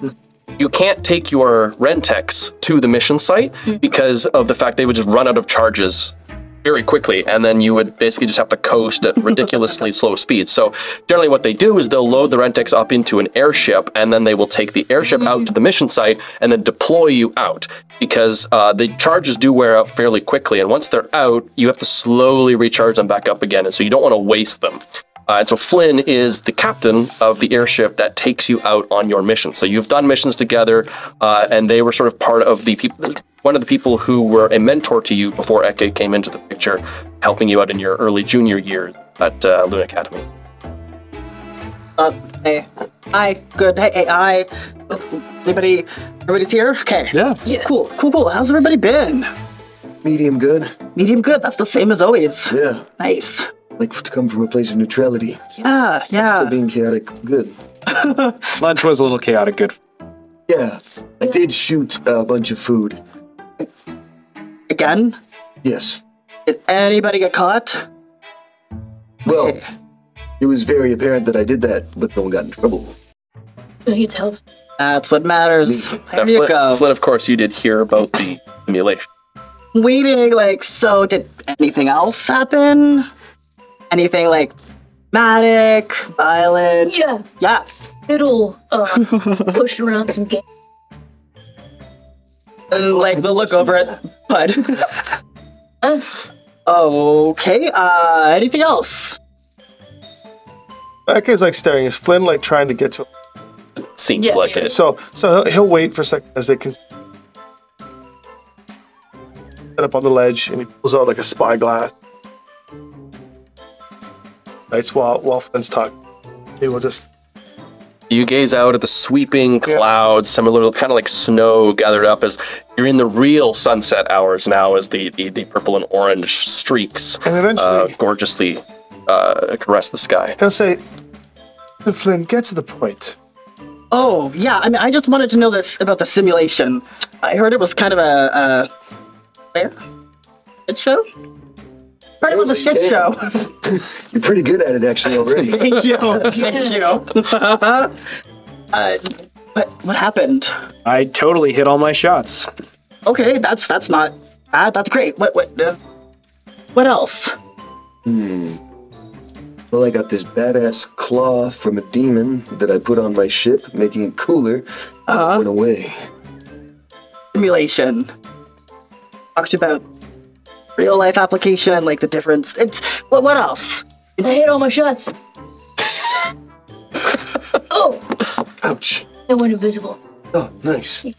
you can't take your Rentex to the mission site because of the fact they would just run out of charges very quickly, and then you would basically just have to coast at ridiculously slow speeds. So generally what they do is they'll load the Rentex up into an airship, and then they will take the airship mm-hmm. out to the mission site and then deploy you out, because uh, the charges do wear out fairly quickly, and once they're out, you have to slowly recharge them back up again, and so you don't want to waste them. Uh, and so Flynn is the captain of the airship that takes you out on your mission. So you've done missions together, uh, and they were sort of part of the people, one of the people who were a mentor to you before Ekke came into the picture, helping you out in your early junior year at uh, Loon Academy. Uh, hey, hi, good, hey, hey, hi. Anybody, everybody's here? Okay. Yeah. Yes. Cool, cool, cool. How's everybody been? Medium good. Medium good? That's the same as always. Yeah. Nice. Like to come from a place of neutrality. Yeah, yeah. Still being chaotic, good. Lunch was a little chaotic, good. Yeah. I did shoot a bunch of food. Again? Yes. Did anybody get caught? Well, okay. It was very apparent that I did that, but no one got in trouble. No, he tells. That's what matters. There now, you Flynn, go. Flynn, of course, you did hear about the simulation. Waiting, like, so did anything else happen? Anything, like, dramatic, violent? Yeah. Yeah. It'll, uh, push around some games. And, like, the look over at Pud. uh. Okay, uh, anything else? Ekke's, like, staring. Is Flynn, like, trying to get to him? Seems yeah, like yeah. it. So, so he'll, he'll wait for a second as they can... Set up on the ledge, and he pulls out, like, a spyglass. Right, while, while Flynn's talking. He will just... You gaze out at the sweeping clouds, yeah. similar, kind of like snow gathered up as you're in the real sunset hours now as the, the, the purple and orange streaks and eventually, uh, gorgeously uh, caress the sky. He'll say, Flynn, get to the point. Oh, yeah, I mean, I just wanted to know this about the simulation. I heard it was kind of a, fair? Shit show? I heard it was a shit show. You're pretty good at it, actually, already. Thank you. Thank you. uh, but what happened? I totally hit all my shots. Okay, that's that's not bad. That's great. What what? Uh, what else? Hmm. Well, I got this badass claw from a demon that I put on my ship, making it cooler. Uh-huh. It went away. Simulation. Talked about. Real life application, like the difference. It's what? What else? I hit all my shots. Oh! Ouch! I went invisible. Oh, nice. And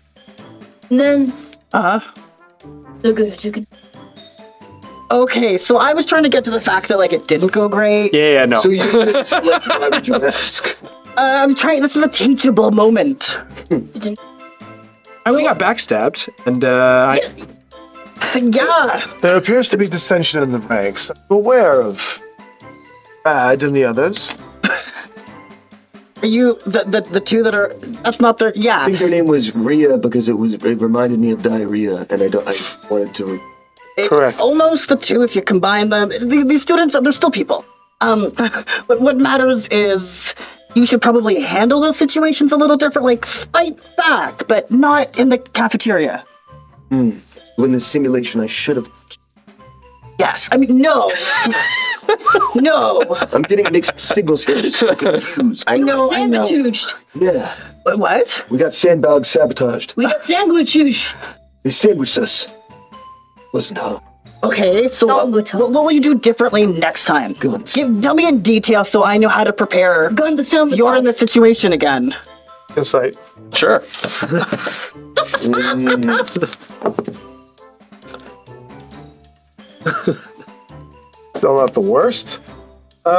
then. Uh huh. So good, I took it. Okay, so I was trying to get to the fact that like it didn't go great. Yeah, yeah, no. So you so, like, why would you ask? Uh, I'm trying. This is a teachable moment. And we got backstabbed, and uh. Yeah. I... Yeah. There appears to be dissension in the ranks. I'm aware of Rad and the others. Are you the, the the two that are? That's not their. Yeah. I think their name was Rhea because it was. It reminded me of diarrhea, and I don't. I wanted to. It, correct. Almost the two if you combine them. These, these students, they're still people. Um, but what matters is you should probably handle those situations a little different. Like fight back, but not in the cafeteria. Hmm. In the simulation, I should have. Yes, I mean, no. No. I'm getting mixed signals here. I'm so confused. I know, I know. Sandwiched. Yeah. What? We got sandbag sabotaged. We got sandwiched. They sandwiched us. Listen, huh? Okay, so what, what will you do differently next time? Guns. Give, tell me in detail so I know how to prepare. Gun the sandwich. You're in this situation again. Insight. Sure. mm. Still not the worst. Uh,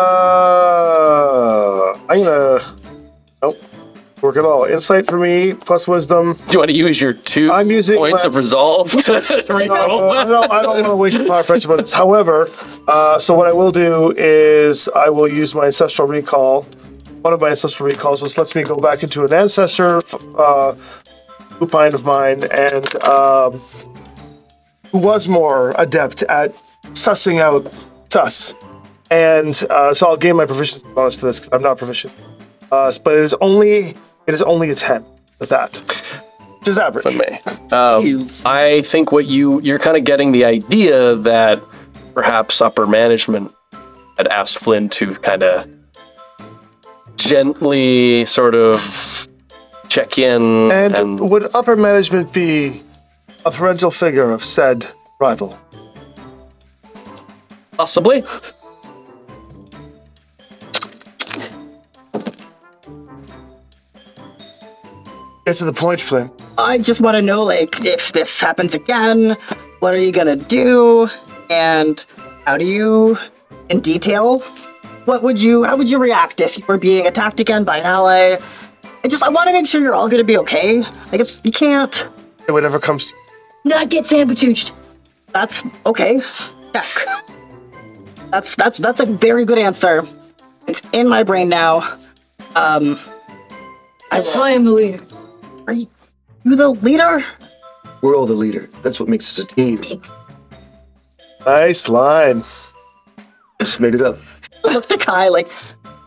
I'm gonna. Nope. Work at all. Insight for me, plus wisdom. Do you want to use your two I'm using points my, of resolve to reroll? Uh, no, I don't want to waste a lot of friendship on this. However, uh, so what I will do is I will use my ancestral recall. One of my ancestral recalls, which lets me go back into an ancestor uh, lupine of mine and. Um, who was more adept at sussing out sus. And uh, so I'll gain my proficiency bonus to this because I'm not proficient. Uh, but it is only it is only a ten with that, which is average. Um, I think what you, you're kind of getting the idea that perhaps upper management had asked Flynn to kind of gently sort of check in. And, and would upper management be a parental figure of said rival? Possibly. Get to the point, Flynn. I just want to know, like, if this happens again, what are you gonna do? And how do you, in detail, what would you, how would you react if you were being attacked again by an ally? I just, I want to make sure you're all going to be okay. I guess you can't. Whatever comes. Not get sabotaged. That's okay. Heck. That's, that's, that's a very good answer. It's in my brain now. Um. That's why I'm the leader. Are you, you the leader? We're all the leader. That's what makes us a team. Thanks. Nice line. Just made it up. Look to Kai like,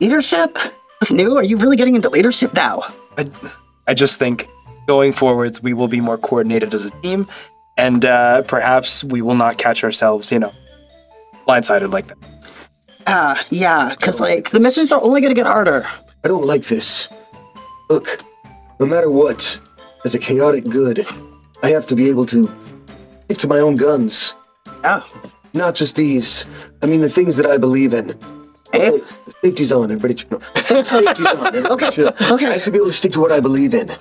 leadership? This new? Are you really getting into leadership now? I, I just think going forwards, we will be more coordinated as a team, and uh, perhaps we will not catch ourselves, you know, blindsided like that. Ah, uh, yeah, because like, like the missions are only going to get harder. I don't like this. Look, no matter what, as a chaotic good, I have to be able to stick to my own guns. Yeah. Not just these. I mean, the things that I believe in. Hey. Okay, safety's on, everybody. No. Safety's on, everybody. Okay. Chill. Okay. I have to be able to stick to what I believe in.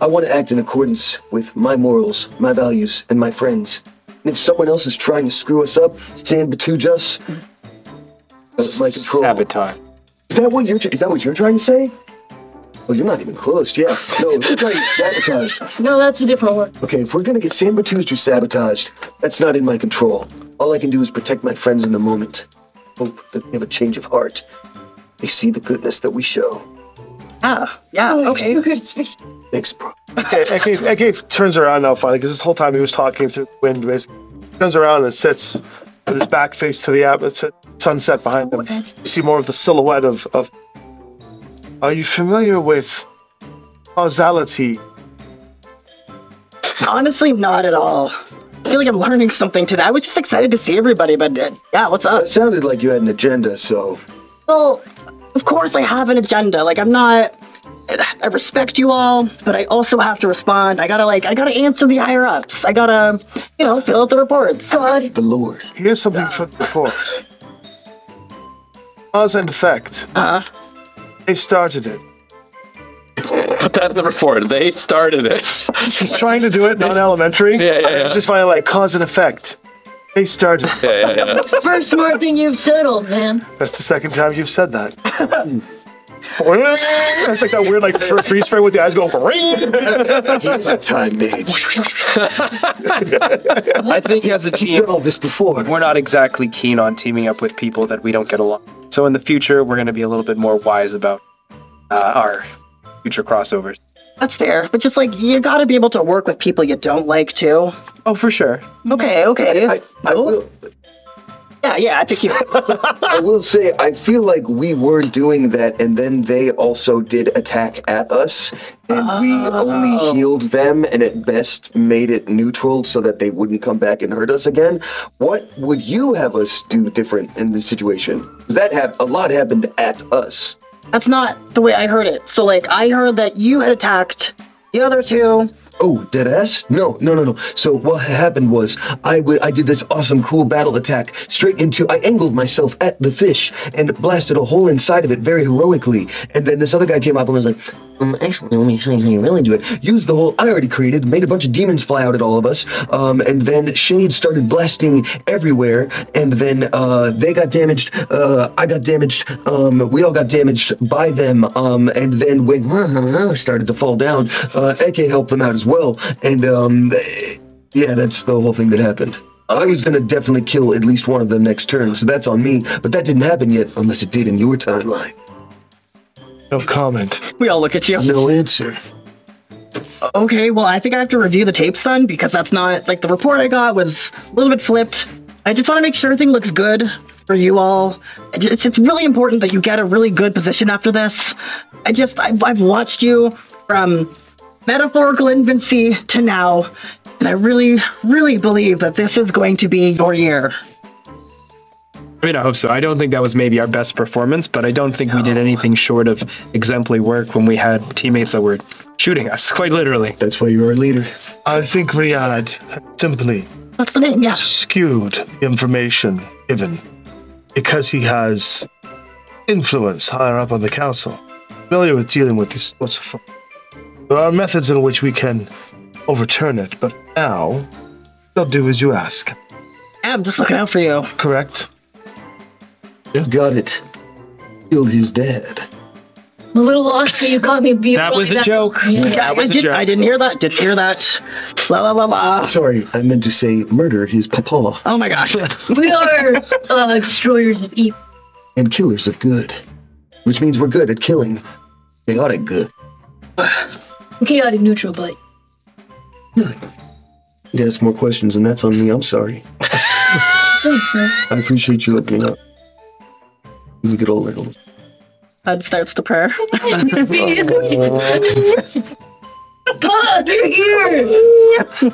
I want to act in accordance with my morals, my values, and my friends. And if someone else is trying to screw us up, sabotage us, that's my control. Sabotage. Is that what you're? Is that what you're trying to say? Oh, you're not even close, yeah. No, if you're trying to get sabotaged. No, that's a different word. Okay, if we're going to get sabotaged or sabotaged, that's not in my control. All I can do is protect my friends in the moment. Hope that they have a change of heart. They see the goodness that we show. Ah, yeah, oh, okay. So good to thanks, bro. Ekke, Ekke turns around now finally, because this whole time he was talking through the wind. He turns around and sits with his back face to the uh, sunset behind so him. Edgy. You see more of the silhouette of... of Are you familiar with causality? Honestly, not at all. I feel like I'm learning something today. I was just excited to see everybody, but uh, yeah, what's up? It sounded like you had an agenda, so... Well, of course I have an agenda. Like, I'm not... I respect you all, but I also have to respond. I gotta, like, I gotta answer the higher-ups. I gotta, you know, fill out the reports. God. The Lord. Here's something uh. for the reports. Cause and effect. Uh-huh. They started it. Put that in the report. They started it. He's trying to do it non-elementary. Yeah, yeah, yeah. It's just finally like cause and effect. They started it. Yeah, yeah, yeah. That's the first smart thing you've said, old man. That's the second time you've said that. That's like that weird like freeze frame with the eyes going. He's a time mage. I think as a team, he's done all this before. We're not exactly keen on teaming up with people that we don't get along. So in the future, we're going to be a little bit more wise about uh, our future crossovers. That's fair, but just like you got to be able to work with people you don't like too. Oh, for sure. Okay, okay. I, I, I will. Yeah, yeah, I think you. I will say, I feel like we were doing that, and then they also did attack at us, and oh. we only healed them, and at best made it neutral so that they wouldn't come back and hurt us again. What would you have us do different in this situation? Because that ha a lot happened at us. That's not the way I heard it. So, like, I heard that you had attacked the other two. Oh, dead ass? No, no, no, no. So what happened was I, w I did this awesome, cool battle attack straight into... I angled myself at the fish and blasted a hole inside of it very heroically. And then this other guy came up and was like, um, actually, let me show you how you really do it. Used the hole I already created, made a bunch of demons fly out at all of us. Um, and then Shade started blasting everywhere. And then uh, they got damaged. Uh, I got damaged. Um, we all got damaged by them. Um, and then when started to fall down, uh, Ekke helped them out as well. well and um yeah, that's the whole thing that happened. I was gonna definitely kill at least one of them next turn, so that's on me, but that didn't happen yet, unless it did in your timeline. No comment. We all look at you. No answer. Okay, well, I think I have to review the tapes then, because that's not like the report I got was a little bit flipped. I just want to make sure everything looks good for you all. It's, it's really important that you get a really good position after this. I just I've, I've watched you from metaphorical infancy to now, and I really, really believe that this is going to be your year. I mean, I hope so. I don't think that was maybe our best performance, but I don't think no. we did anything short of exemplary work when we had teammates that were shooting us, quite literally. That's why you're a leader. I think Riyad simply That's the name, yeah. skewed the information given because he has influence higher up on the council, familiar with dealing with these sorts of... There are methods in which we can overturn it, but now, they'll do as you ask. I'm just looking out for you. Correct. Yeah. Got it. Killed his dad. I'm a little lost, but you got me beautiful. That was a that joke. Yeah. That was I, I a did, joke. I didn't hear that. Didn't hear that. La la la la. Sorry, I meant to say murder his papa. Oh my gosh. We are uh, destroyers of evil. And killers of good. Which means we're good at killing. Chaotic good. Chaotic neutral, but... Good. You asked more questions, and that's on me. I'm sorry. Thanks, man. I appreciate you looking up. You get all little. That starts the prayer. Pud, you're here!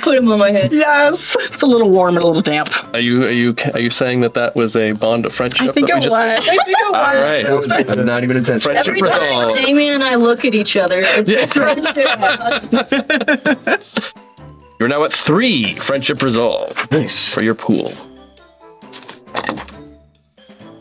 Put him on my head. Yes! It's a little warm and a little damp. Are you are you, are you saying that that was a bond of friendship? I think it was. Just... I think it was. All right. That was, I'm not even intentional. Friendship Every time all. Damien and I look at each other, it's yeah. friendship. You're now at three friendship resolve. Nice. For your pool.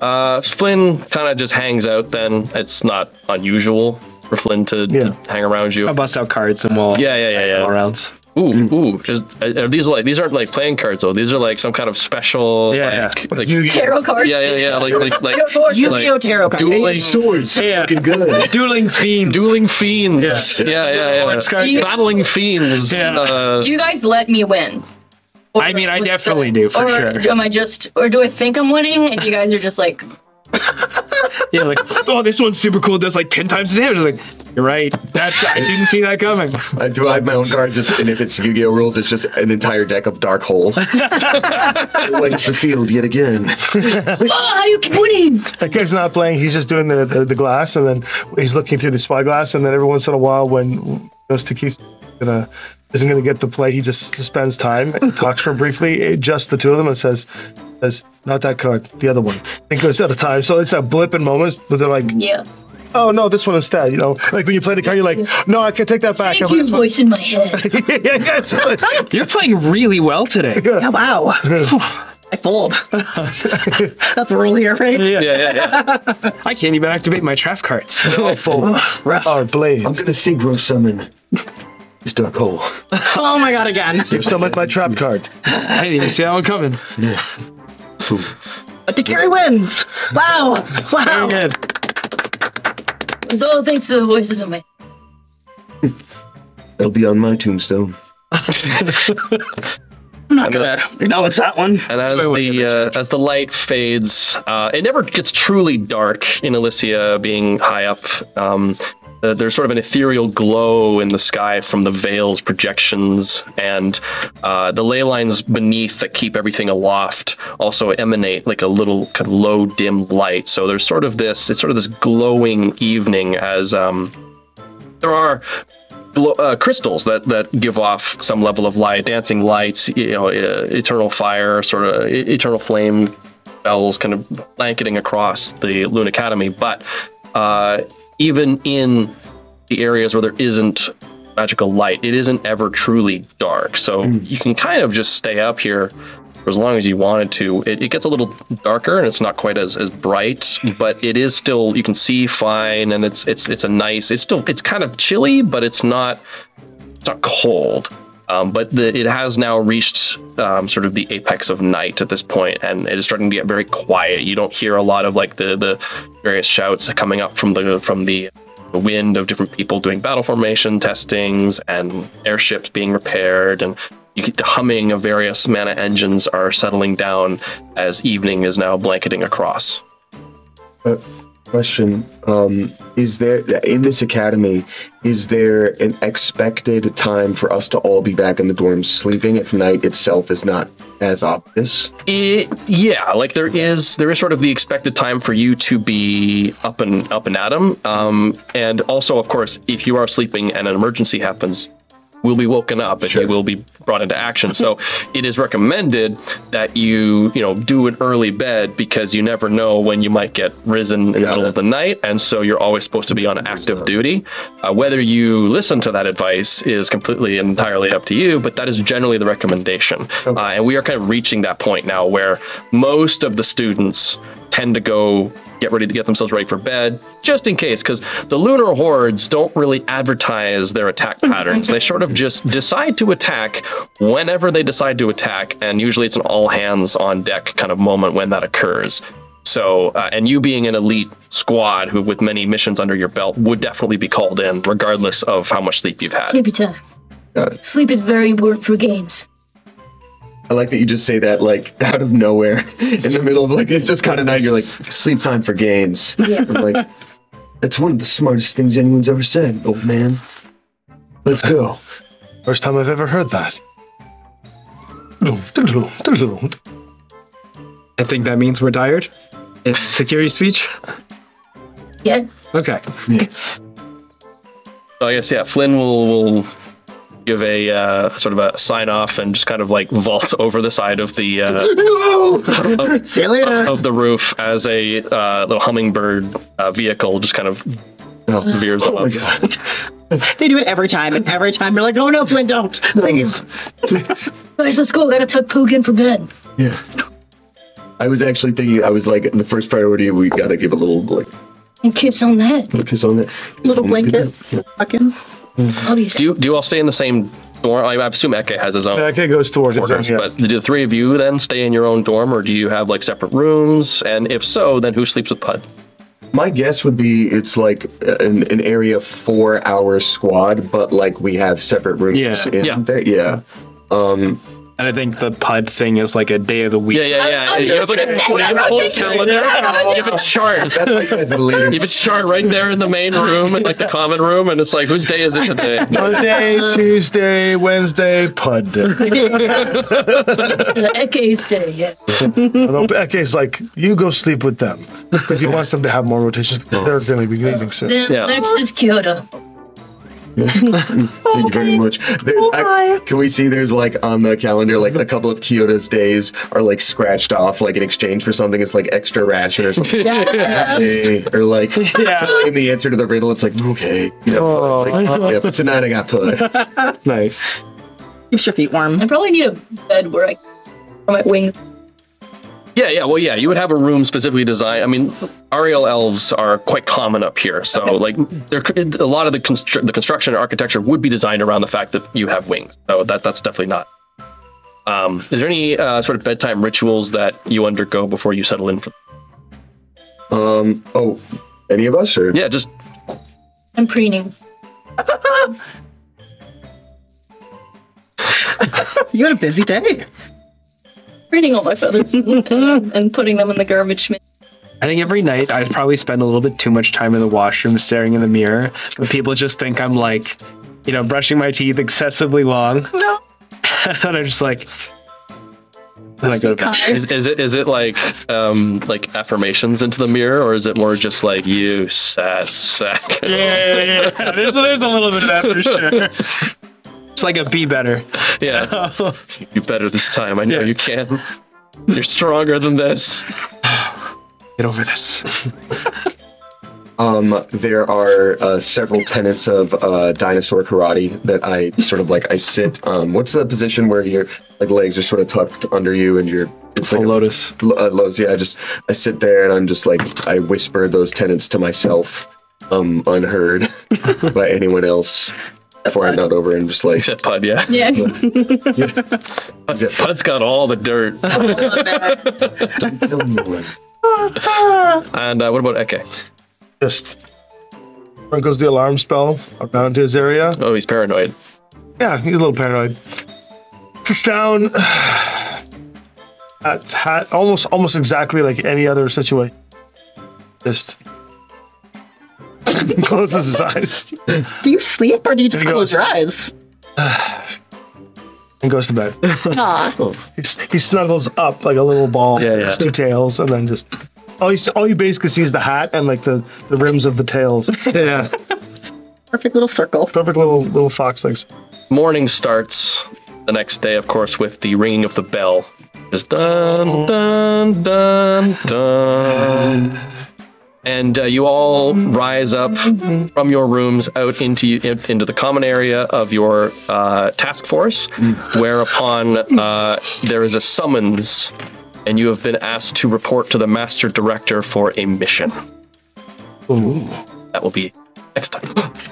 Uh, Flynn kind of just hangs out then. It's not unusual for Flynn to, yeah. to hang around you. I'll bust out cards and we'll yeah, yeah, yeah, yeah. all rounds. Ooh, mm. ooh. Just, are these, like, these aren't like playing cards though. These are like some kind of special yeah, like, yeah. like you, tarot cards. Yeah, yeah, yeah. Like, like, like, you like, know tarot cards. Dueling swords. Yeah. Good. Dueling fiends. Dueling fiends. Yeah, yeah, yeah. yeah, yeah. You, Battling fiends. Yeah. Uh, do you guys let me win? Or I mean, I definitely the, do, for or sure. Am I just, or do I think I'm winning, and you guys are just like... yeah, like, oh, this one's super cool, it does like ten times the damage. I'm like, you're right, That's, I didn't see that coming. I do I have my own cards, just, and if it's Yu-Gi-Oh! Rules, it's just an entire deck of Dark Hole. Like the field yet again. Oh, how do you keep winning? That guy's not playing, he's just doing the, the, the glass, and then he's looking through the spyglass, and then every once in a while, when those Taki's gonna... isn't going to get the play. He just spends time, and talks for him briefly, just the two of them, and says, "Says not that card, the other one." And goes out of time. So it's a blip in moments, but they're like, "Yeah, oh no, this one instead." You know, like when you play the card, you're like, "No, I can take that back." Thank you, voice in my head. yeah, yeah, yeah, just like, you're playing really well today. Yeah, wow. I fold. That's the rule here, right? Yeah, yeah, yeah. yeah. I can't even activate my trap cards. So I fold. Our blades. I'm going to see gross summon. It's Dark Hole. Oh my god, again. You've summoned my trap card. I didn't even see that one coming. Yeah. But Takiri wins! Wow! Wow! Very good. It was all thanks to the voices of my... That'll be on my tombstone. I'm not gonna acknowledge that one. And as the uh, as the light fades, uh, it never gets truly dark in Alyssia being high up. Um, Uh, there's sort of an ethereal glow in the sky from the veil's projections, and uh, the ley lines beneath that keep everything aloft also emanate like a little kind of low, dim light. So there's sort of this, it's sort of this glowing evening as um, there are uh, crystals that, that give off some level of light, dancing lights, you know, uh, eternal fire, sort of eternal flame bells kind of blanketing across the Loon Academy. But uh, even in the areas where there isn't magical light, it isn't ever truly dark. So mm. you can kind of just stay up here for as long as you wanted to. It, it gets a little darker and it's not quite as, as bright, mm. but it is still, you can see fine, and it's it's it's a nice, it's still, it's kind of chilly, but it's not, it's not cold. Um, but the, it has now reached um, sort of the apex of night at this point, and it is starting to get very quiet. You don't hear a lot of like the, the various shouts coming up from the from the wind of different people doing battle formation testings and airships being repaired, and you get the humming of various mana engines are settling down as evening is now blanketing across. Uh Question: um, Is there in this academy? Is there an expected time for us to all be back in the dorms sleeping if night itself is not as obvious? It, yeah, like there is. There is sort of the expected time for you to be up and up and at 'em. Um, and also, of course, if you are sleeping and an emergency happens, will be woken up and sure. you will be brought into action. So it is recommended that you, you know, do an early bed because you never know when you might get risen in yeah, the middle yeah. of the night. And so you're always supposed to be on active duty. Uh, whether you listen to that advice is completely and entirely up to you, but that is generally the recommendation. Okay. Uh, and we are kind of reaching that point now where most of the students tend to go get ready to get themselves ready for bed, just in case, because the lunar hordes don't really advertise their attack patterns. They sort of just decide to attack whenever they decide to attack, and usually it's an all hands on deck kind of moment when that occurs. So, uh, and you being an elite squad who with many missions under your belt would definitely be called in regardless of how much sleep you've had. Sleepy time. Got it. Sleep is very worth for gains. I like that you just say that like out of nowhere in the middle of like, it's just kind of night. You're like, sleep time for gains. Yeah. I'm like, that's one of the smartest things anyone's ever said, old man. Let's go. First time I've ever heard that. I think that means we're tired in Takiri's speech. Yeah. Okay. Yeah. So I guess, yeah, Flynn will, will give a uh, sort of a sign off and just kind of like vault over the side of the uh, of, See you later. Of the roof as a uh, little hummingbird uh, vehicle just kind of oh. veers oh up. My God. They do it every time, and every time they're like, oh no, Flynn, don't, please. Guys, let's go, I gotta tuck Poog in for bed. Yeah. I was actually thinking, I was like, the first priority, we gotta give a little, like... And kiss on the head. Little kiss on the head. Little blanket. Fucking. Mm. Do, do you all stay in the same dorm? I assume Ekke has his own. Ekke goes towards his own, yeah. But do the three of you then stay in your own dorm, or do you have, like, separate rooms? And if so, then who sleeps with Pud? My guess would be it's like an, an area for our squad, but like we have separate rooms yeah. in yeah. there. Yeah. Um, and I think the P U D thing is like a day of the week. Yeah, yeah, yeah. I, I you have like a whole calendar. You have a chart. That's why you guys are leading. You have a chart right there in the main room and like the common room, and it's like, whose day is it today? Monday, Tuesday, Wednesday, P U D day. It's Ekke's day, yeah. Ekke's like, you go sleep with them. Because he wants them to have more rotations. They're going to be leaving soon. Yeah. Next is Kyoto. Yeah. Thank oh you very much. There, oh I, can we see there's like on the calendar like a couple of Kyoto's days are like scratched off like in exchange for something. It's like extra ration or something. Yes. Hey, or like yeah. in the answer to the riddle it's like okay. You know, oh. Like, oh, yeah, but tonight I got put. Nice. Keeps your feet warm. I probably need a bed where I for my wings. Yeah, yeah, well, yeah, you would have a room specifically designed. I mean, Ariel elves are quite common up here, so, okay. like, there could, a lot of the, constru the construction and architecture would be designed around the fact that you have wings, so that, that's definitely not. Um, is there any uh, sort of bedtime rituals that you undergo before you settle in for them? Um, oh, any of us, or? Yeah, just... I'm preening. You had a busy day. Reading all my feathers and, and putting them in the garbage bin. I think every night I probably spend a little bit too much time in the washroom staring in the mirror, but people just think I'm like, you know, brushing my teeth excessively long. No. And I'm just like, I go to bed. Is, is it is it like um, like affirmations into the mirror, or is it more just like you sad sack? Yeah, yeah, yeah, yeah. There's there's a little bit of that for sure. It's like a be better. Yeah. You better this time. I know yeah. you can. You're stronger than this. Get over this. um, there are uh, several tenets of uh, dinosaur karate that I sort of like, I sit. Um, what's the position where your like legs are sort of tucked under you and you're. It's like oh, a lotus. Lo uh, lotus. Yeah, I just, I sit there and I'm just like, I whisper those tenets to myself, um, unheard by anyone else. Before I'm not over and just like... Except Pud, yeah. Yeah. Yeah. Except Pud's got all the dirt. Don't tell me one. And uh, what about Ekke? Just... There goes the alarm spell around his area. Oh, he's paranoid. Yeah, he's a little paranoid. Sits down... At hat, almost, almost exactly like any other situation. Just... Closes his eyes. Do you sleep or do you just close your eyes? And goes to bed. Aww. He, he snuggles up like a little ball. Yeah, yeah. Two tails and then just... All you, all you basically see is the hat and like the, the rims of the tails. Yeah. Perfect little circle. Perfect little, little fox things. Morning starts the next day, of course, with the ringing of the bell. Just dun, dun, dun, dun. And uh, you all rise up from your rooms out into in, into the common area of your uh, task force, whereupon uh, there is a summons, and you have been asked to report to the Master Director for a mission. Ooh. That will be next time.